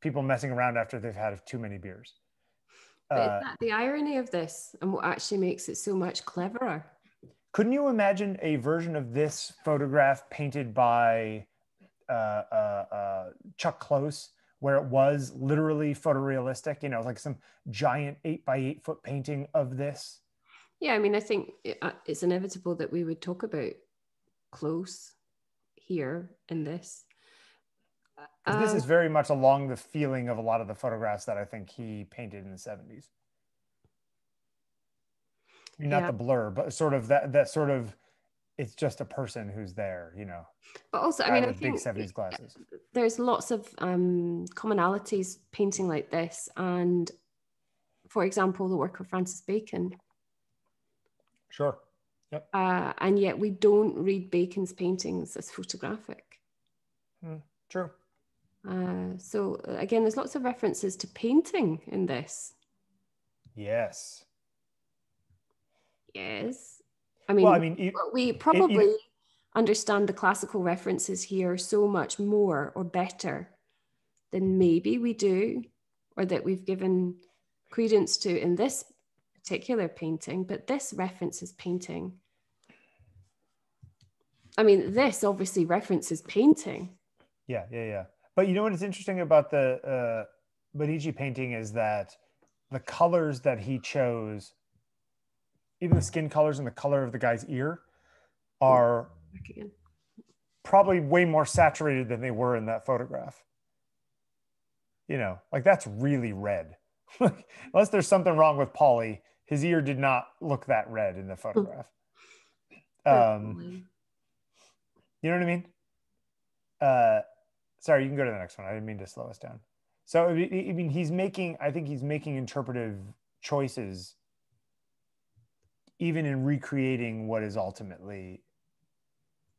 people messing around after they've had too many beers. But is that the irony of this and what actually makes it so much cleverer? Couldn't you imagine a version of this photograph painted by uh, uh, uh, Chuck Close, where it was literally photorealistic, you know, like some giant eight by eight foot painting of this? Yeah, I mean, I think it, it's inevitable that we would talk about Close here in this. Um, this is very much along the feeling of a lot of the photographs that I think he painted in the seventies. I mean, not yeah. the blur, but sort of that, that sort of, it's just a person who's there, you know. But also, I mean, I think big seventies glasses. There's lots of um, commonalities painting like this. And for example, the work of Francis Bacon. Sure. Yep. Uh, and yet we don't read Bacon's paintings as photographic. Hmm. True. Uh, so again, there's lots of references to painting in this. Yes. Yes. I mean, well, I mean, it, we probably, it, it, understand the classical references here so much more or better than maybe we do, or that we've given credence to in this particular painting, but this references painting. I mean, this obviously references painting. Yeah, yeah, yeah. But you know what is interesting about the uh, Bonnici painting is that the colors that he chose, even the skin colors and the color of the guy's ear, are probably way more saturated than they were in that photograph. You know, like that's really red. Unless there's something wrong with Pauly, his ear did not look that red in the photograph. Um, you know what I mean? Uh, sorry, you can go to the next one. I didn't mean to slow us down. So, I mean, he's making, I think he's making interpretive choices even in recreating what is ultimately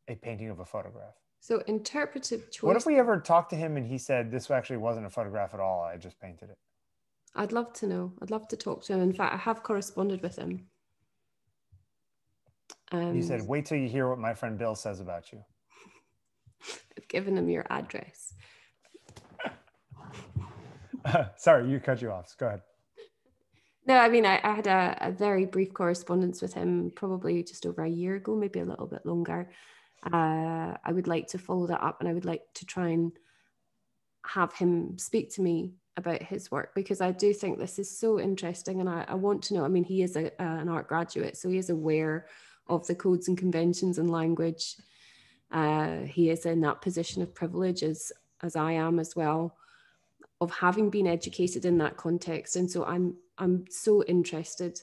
a painting of a photograph. So interpretive choice. What if we ever talked to him and he said, this actually wasn't a photograph at all, I just painted it? I'd love to know. I'd love to talk to him. In fact, I have corresponded with him. Um, he said, wait till you hear what my friend Bill says about you. I've given him your address. uh, sorry, you cut you off. Go ahead. No, I mean, I, I had a, a very brief correspondence with him probably just over a year ago, maybe a little bit longer. Uh, I would like to follow that up, and I would like to try and have him speak to me about his work, because I do think this is so interesting, and I, I want to know. I mean, he is a, uh, an art graduate, so he is aware of the codes and conventions and language. Uh, he is in that position of privilege, as, as I am as well, of having been educated in that context, and so I'm I'm so interested.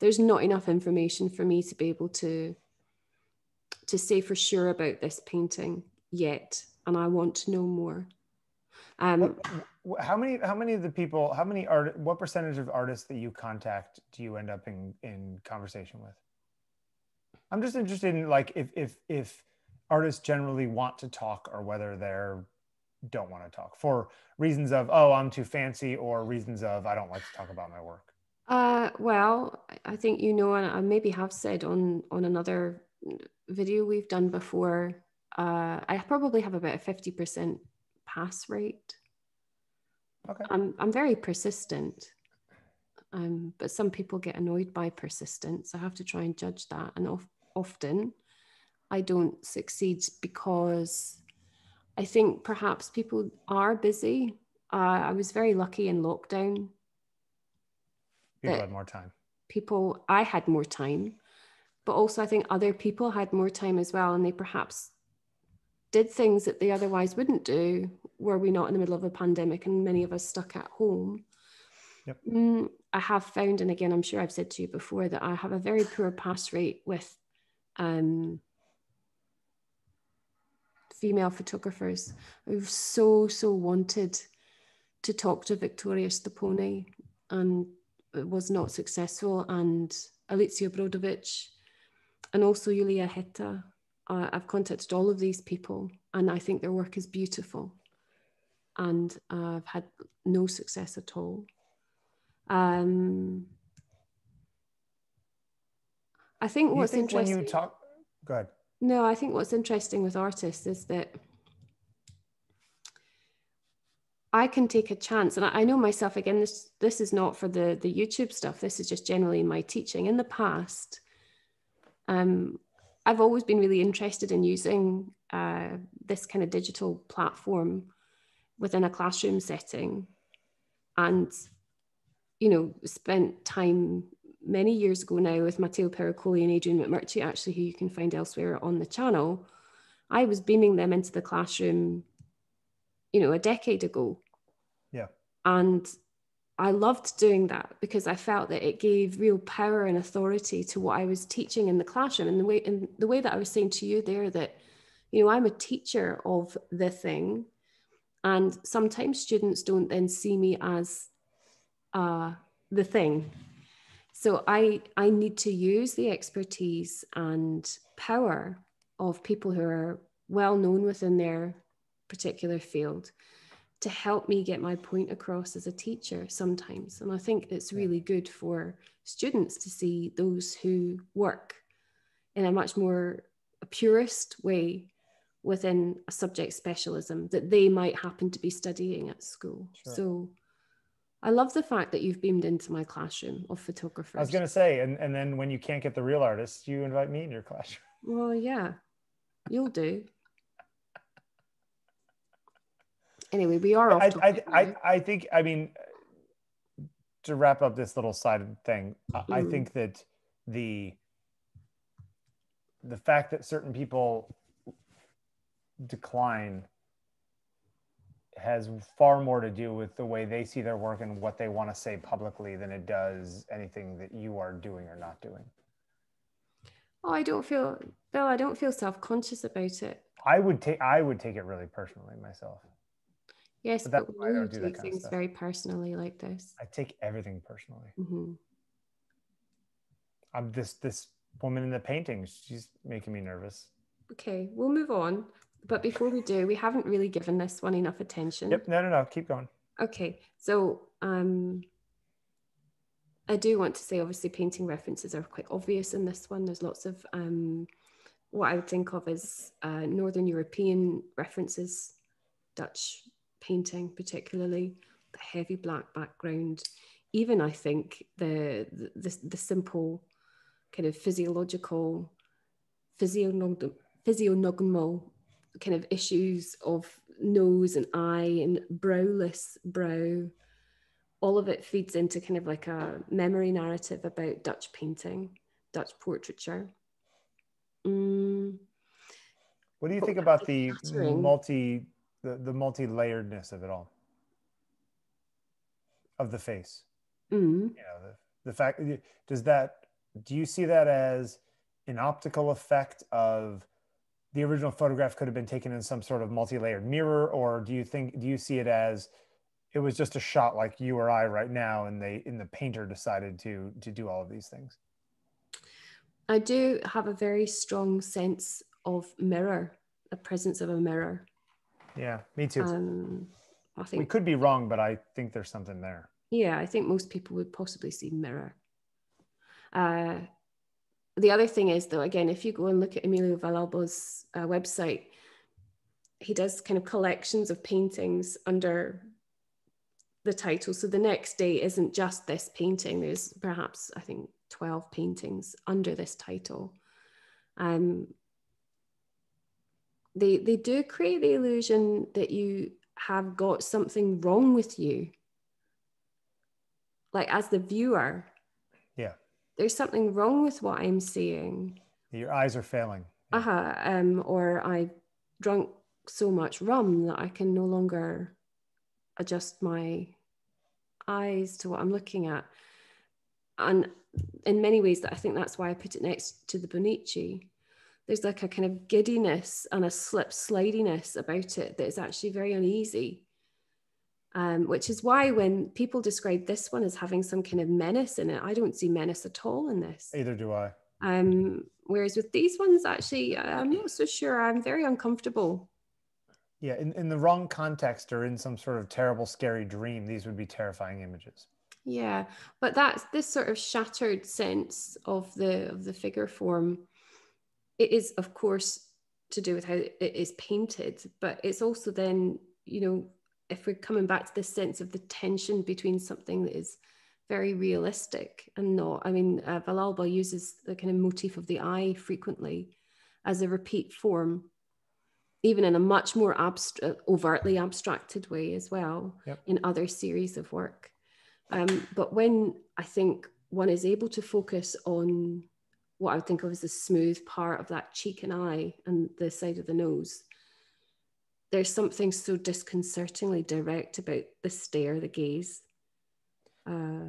There's not enough information for me to be able to to say for sure about this painting yet, and I want to know more. Um, what, how many how many of the people, how many art, what percentage of artists that you contact do you end up in in conversation with? I'm just interested in like if if if artists generally want to talk, or whether they're don't want to talk for reasons of, oh, I'm too fancy, or reasons of, I don't like to talk about my work. Uh, well, I think, you know, and I maybe have said on, on another video we've done before, uh, I probably have about a fifty percent pass rate. Okay. I'm, I'm very persistent, um, but some people get annoyed by persistence. I have to try and judge that. And of, often I don't succeed because I think perhaps people are busy. Uh, I was very lucky in lockdown. People had more time. People, I had more time, but also I think other people had more time as well, and they perhaps did things that they otherwise wouldn't do were we not in the middle of a pandemic and many of us stuck at home. Yep. Mm, I have found, and again, I'm sure I've said to you before, that I have a very poor pass rate with um, female photographers. I've so, so wanted to talk to Victoria Steponi, and it was not successful, and Alizia Brodovich, and also Yulia Heta. Uh, I've contacted all of these people, and I think their work is beautiful, and uh, I've had no success at all. Um, I think what's think interesting- when you talk, go ahead. No, I think what's interesting with artists is that I can take a chance, and I know myself, again, this this is not for the, the YouTube stuff, this is just generally my teaching. In the past, um, I've always been really interested in using uh, this kind of digital platform within a classroom setting, and, you know, spent time many years ago now with Matteo Pericoli and Adrian McMurtry, actually, who you can find elsewhere on the channel. I was beaming them into the classroom, you know, a decade ago. Yeah. And I loved doing that because I felt that it gave real power and authority to what I was teaching in the classroom. And the way, and the way that I was saying to you there that, you know, I'm a teacher of the thing, and sometimes students don't then see me as uh, the thing. So I, I need to use the expertise and power of people who are well known within their particular field to help me get my point across as a teacher sometimes. And I think it's really good for students to see those who work in a much more a purist way within a subject specialism that they might happen to be studying at school. Sure. So I love the fact that you've beamed into my classroom of photographers. I was going to say, and, and then when you can't get the real artists, you invite me in your classroom. Well, yeah, you'll do. Anyway, we are off I, topic I, I, I think, I mean, to wrap up this little side thing, mm. I think that the the fact that certain people decline has far more to do with the way they see their work and what they want to say publicly than it does anything that you are doing or not doing. Oh, I don't feel, Bill, I don't feel self-conscious about it. I would take, I would take it really personally myself. Yes, but, that's but why I don't do take that kind things of stuff. Very personally like this. I take everything personally. Mm-hmm. I'm this this woman in the painting. She's making me nervous. Okay, we'll move on. But before we do, we haven't really given this one enough attention. Yep. No, no, no. Keep going. Okay. So um, I do want to say, obviously, painting references are quite obvious in this one. There's lots of um, what I would think of as uh, Northern European references, Dutch painting particularly, the heavy black background, even I think the the, the simple kind of physiological, physiognom physiognomal kind of issues of nose and eye and browless brow, all of it feeds into kind of like a memory narrative about Dutch painting, Dutch portraiture. Mm. What do you but think about the multi... The, the multi-layeredness of it all, of the face? Mm. You know, the, the fact, does that, do you see that as an optical effect of the original photograph could have been taken in some sort of multi-layered mirror, or do you think, do you see it as it was just a shot like you or I right now, and they, in the painter decided to to do all of these things? I do have a very strong sense of mirror, a presence of a mirror. Yeah, me too. Um, I think we could be wrong, but I think there's something there. Yeah, I think most people would possibly see mirror. Uh, the other thing is, though, again, if you go and look at Emilio Villalba's uh, website, he does kind of collections of paintings under the title. So the next day isn't just this painting. There's perhaps, I think, twelve paintings under this title. Um. They, they do create the illusion that you have got something wrong with you. Like, as the viewer. Yeah. There's something wrong with what I'm seeing. Your eyes are failing. Yeah. Uh-huh. Um, or I drunk so much rum that I can no longer adjust my eyes to what I'm looking at. And in many ways, that I think that's why I put it next to the Bonnici. There's like a kind of giddiness and a slip slidiness about it that is actually very uneasy, um, which is why when people describe this one as having some kind of menace in it, I don't see menace at all in this. Either do I. Um, whereas with these ones, actually, I'm not so sure. I'm very uncomfortable. Yeah, in, in the wrong context or in some sort of terrible, scary dream, these would be terrifying images. Yeah, but that's this sort of shattered sense of the of the figure form. It is, of course, to do with how it is painted, but it's also then, you know, if we're coming back to this sense of the tension between something that is very realistic and not, I mean, uh, Villalba uses the kind of motif of the eye frequently as a repeat form, even in a much more abstract, overtly abstracted way as well, yep, in other series of work. Um, but when I think one is able to focus on what I would think of as the smooth part of that cheek and eye and the side of the nose, there's something so disconcertingly direct about the stare, the gaze. Uh,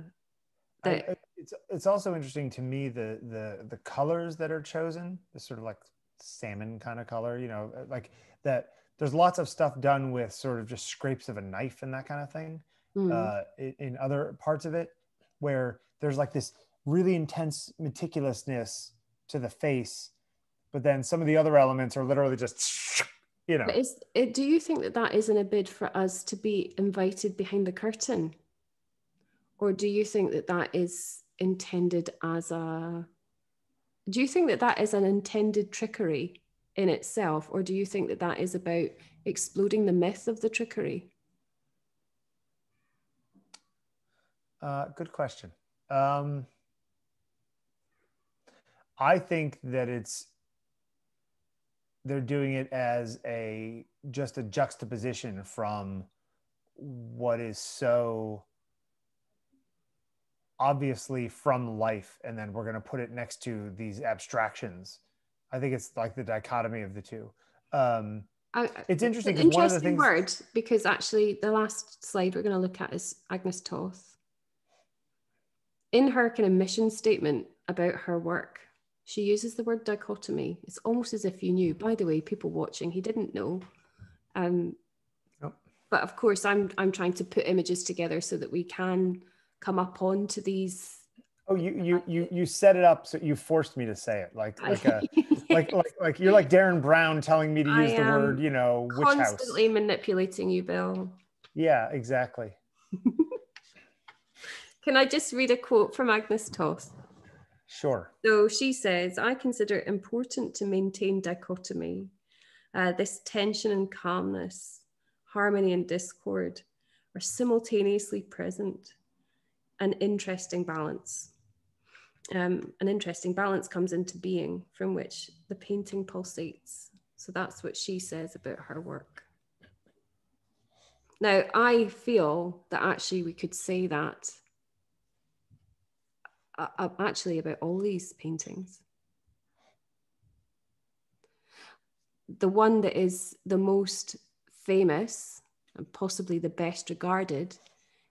that I, it's, it's also interesting to me, the, the, the colors that are chosen, the sort of like salmon kind of color, you know, like that there's lots of stuff done with sort of just scrapes of a knife and that kind of thing, mm. uh, in, in other parts of it, where there's like this really intense meticulousness to the face, but then some of the other elements are literally just, you know. But is, do you think that that isn't a bid for us to be invited behind the curtain? Or do you think that that is intended as a Do you think that that is an intended trickery in itself, or do you think that that is about exploding the myth of the trickery? Uh, good question. Um, I think that it's, they're doing it as a, just a juxtaposition from what is so obviously from life, and then we're going to put it next to these abstractions. I think it's like the dichotomy of the two. Um, I, it's interesting. It's an interesting one of the things, word, because actually the last slide we're going to look at is Agnes Toth. In her kind of mission statement about her work, she uses the word dichotomy. It's almost as if you knew. By the way, people watching, he didn't know. Um, nope. But of course, I'm I'm trying to put images together so that we can come up on to these. Oh, you you you you set it up, so you forced me to say it, like like a, like, like like you're like Darren Brown telling me to use the word, you know, witch house. Constantly manipulating you, Bill. Yeah, exactly. Can I just read a quote from Agnes Toth? Sure. So she says, I consider it important to maintain dichotomy, uh, this tension and calmness, harmony and discord are simultaneously present. An interesting balance. Um, an interesting balance comes into being from which the painting pulsates. So that's what she says about her work. Now, I feel that actually we could say that uh, actually about all these paintings. The one that is the most famous and possibly the best regarded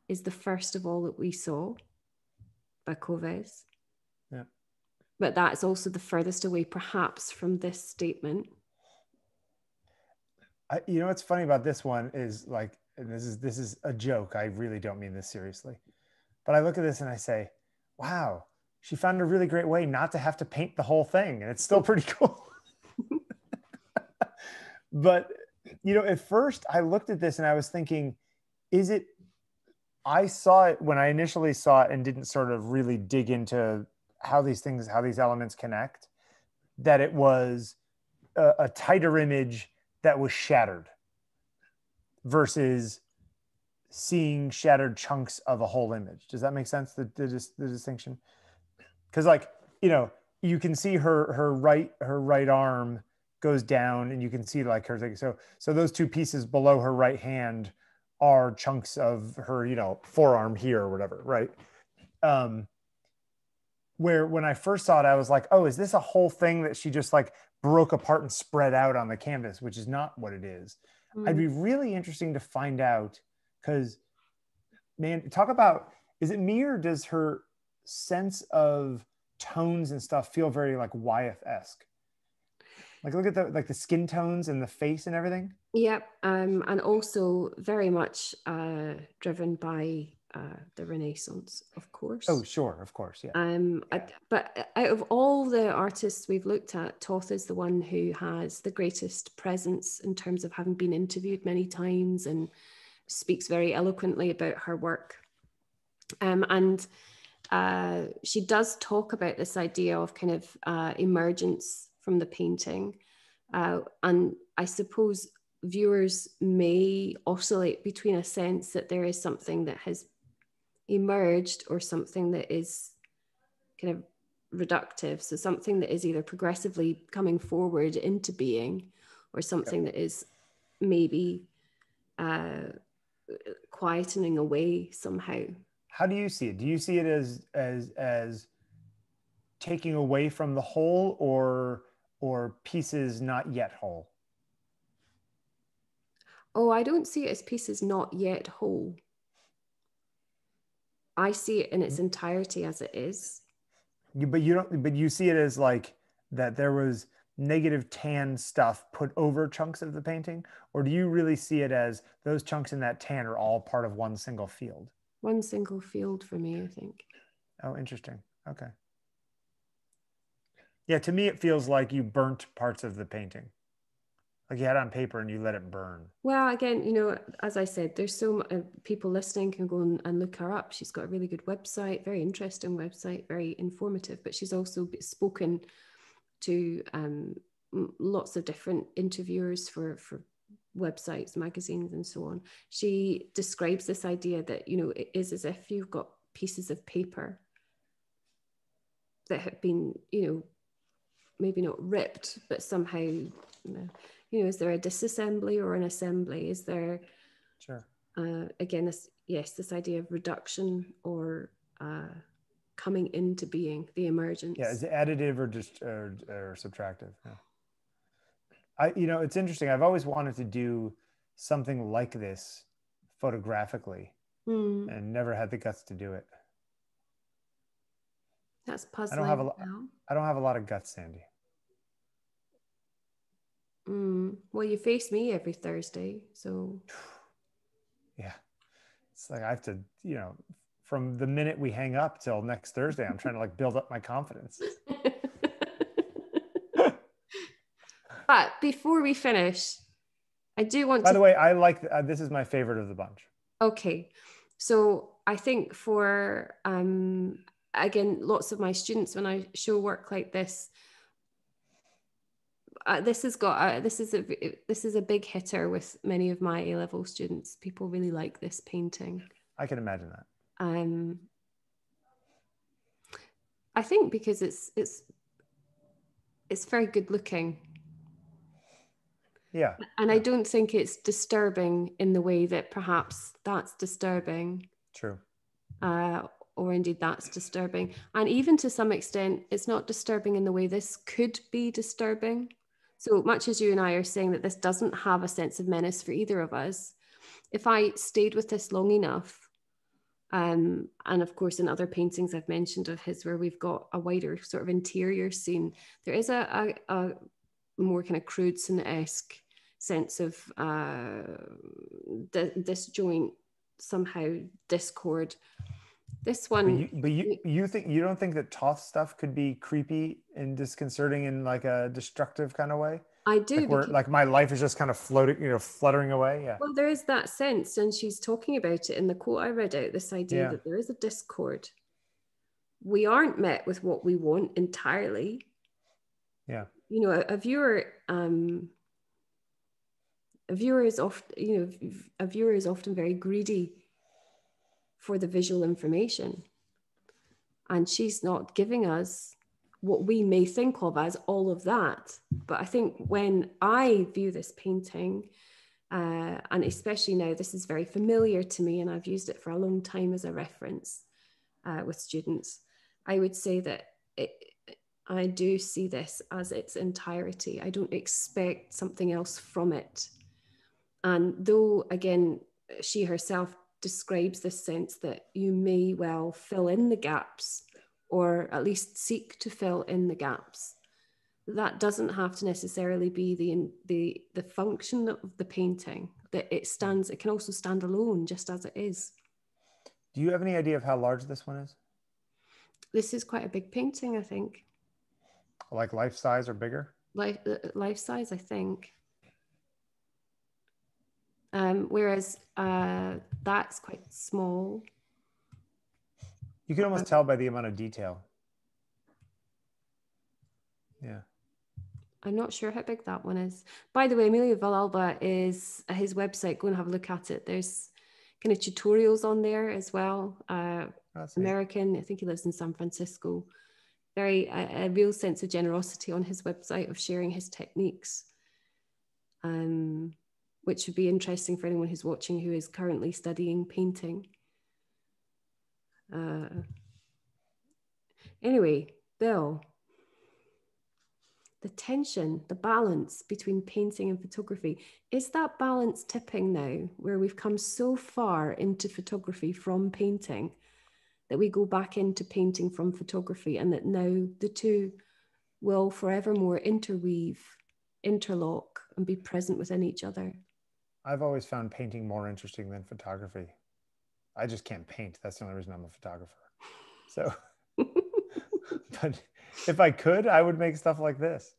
is the first of all that we saw by Coves. Yeah. But that's also the furthest away, perhaps, from this statement. I, you know, what's funny about this one is like, and this is, this is a joke. I really don't mean this seriously, but I look at this and I say, wow, she found a really great way not to have to paint the whole thing. And it's still pretty cool. But, you know, at first I looked at this and I was thinking, is it, I saw it when I initially saw it and didn't sort of really dig into how these things, how these elements connect, that it was a, a tighter image that was shattered versus seeing shattered chunks of a whole image. Does that make sense, the, the, the distinction? Because like, you know, you can see her, her, right, her right arm goes down and you can see like her, so, so those two pieces below her right hand are chunks of her, you know, forearm here or whatever, right? Um, where when I first saw it, I was like, oh, is this a whole thing that she just like broke apart and spread out on the canvas, which is not what it is. Mm. I'd be really interesting to find out, because man, talk about, is it me or does her sense of tones and stuff feel very like Wyeth-esque? Like look at the, like the skin tones and the face and everything. Yep, um, and also very much uh, driven by uh, the Renaissance, of course. Oh, sure, of course, yeah. Um, yeah. I, but out of all the artists we've looked at, Toth is the one who has the greatest presence in terms of having been interviewed many times and speaks very eloquently about her work. Um, and uh, she does talk about this idea of kind of uh, emergence from the painting. Uh, and I suppose viewers may oscillate between a sense that there is something that has emerged or something that is kind of reductive. So something that is either progressively coming forward into being or something that is maybe uh, quietening away somehow. How do you see it? Do you see it as, as, as taking away from the whole, or, or pieces not yet whole? Oh, I don't see it as pieces not yet whole. I see it in its entirety as it is. You, but you don't. But you see it as like that there was negative tan stuff put over chunks of the painting, or do you really see it as those chunks in that tan are all part of one single field? One single field for me, I think. Oh, interesting. Okay. Yeah, to me it feels like you burnt parts of the painting. Like you had on paper and you let it burn. Well, again, you know, as I said, there's so much, uh, people listening can go and, and look her up. She's got a really good website, very interesting website, very informative, but she's also spoken to um, lots of different interviewers for, for websites, magazines, and so on. She describes this idea that, you know, it is as if you've got pieces of paper that have been, you know, maybe not ripped, but somehow, you know, you know is there a disassembly or an assembly? Is there, sure. Uh, again, this, yes, this idea of reduction or uh, coming into being, the emergence. Yeah, is it additive or just or, or subtractive? Yeah. I, you know, it's interesting. I've always wanted to do something like this photographically, mm. and never had the guts to do it. That's puzzling. I don't have a lot. I don't have a lot of guts, Sandy. Mm. Well, you face me every Thursday, so. Yeah, it's like I have to, you know, from the minute we hang up till next Thursday, I'm trying to like build up my confidence. But before we finish, I do want to- By the way, I like, uh, this is my favorite of the bunch. Okay. So I think for, um, again, lots of my students, when I show work like this, uh, this has got, uh, this is a, this is a big hitter with many of my A level students. People really like this painting. I can imagine that. Um, I think because it's, it's, it's very good looking. Yeah. And I don't think it's disturbing in the way that perhaps that's disturbing. True. Uh, or indeed that's disturbing. And even to some extent, it's not disturbing in the way this could be disturbing. So much as you and I are saying that this doesn't have a sense of menace for either of us, if I stayed with this long enough, um, and of course in other paintings I've mentioned of his where we've got a wider sort of interior scene, there is a, a, a more kind of Crewdson-esque sense of uh, di disjoint, somehow discord. This one, but, you, but you, you think you don't think that Toth stuff could be creepy and disconcerting in like a destructive kind of way? I do. Like, because, like my life is just kind of floating, you know, fluttering away. Yeah. Well, there is that sense, and she's talking about it in the quote I read out. This idea yeah. that there is a discord. We aren't met with what we want entirely. Yeah. You know, a, a viewer, um, a viewer is often, you know, a viewer is often very greedy for the visual information, and she's not giving us what we may think of as all of that. But I think when I view this painting, uh, and especially now, this is very familiar to me, and I've used it for a long time as a reference uh, with students. I would say that it. I do see this as its entirety. I don't expect something else from it. And though, again, she herself describes this sense that you may well fill in the gaps, or at least seek to fill in the gaps, that doesn't have to necessarily be the, the, the function of the painting, that it stands, it can also stand alone just as it is. Do you have any idea of how large this one is? This is quite a big painting, I think. Like life size or bigger? Life, life size, I think. Um, whereas uh, that's quite small. You can almost tell by the amount of detail. Yeah. I'm not sure how big that one is. By the way, Emilio Villalba is his website. Go and have a look at it. There's kind of tutorials on there as well. Uh, American, I think he lives in San Francisco. Very a, a real sense of generosity on his website of sharing his techniques, um, which would be interesting for anyone who's watching who is currently studying painting. Uh, anyway, Bill, the tension, the balance between painting and photography, is that balance tipping now where we've come so far into photography from painting that we go back into painting from photography, and that now the two will forevermore interweave, interlock, and be present within each other? I've always found painting more interesting than photography. I just can't paint. That's the only reason I'm a photographer. So, but if I could, I would make stuff like this.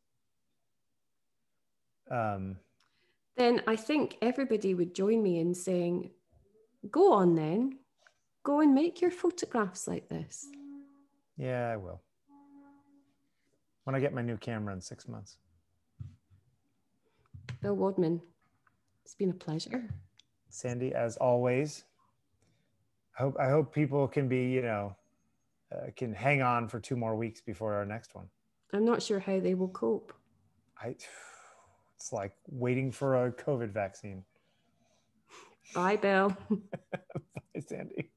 Um, then I think everybody would join me in saying, go on then. Go and make your photographs like this. Yeah, I will. when I get my new camera in six months. Bill Wadman, it's been a pleasure. Sandi, as always, I hope, I hope people can be, you know, uh, can hang on for two more weeks before our next one. I'm not sure how they will cope. I, it's like waiting for a COVID vaccine. Bye, Bill. Bye, Sandi.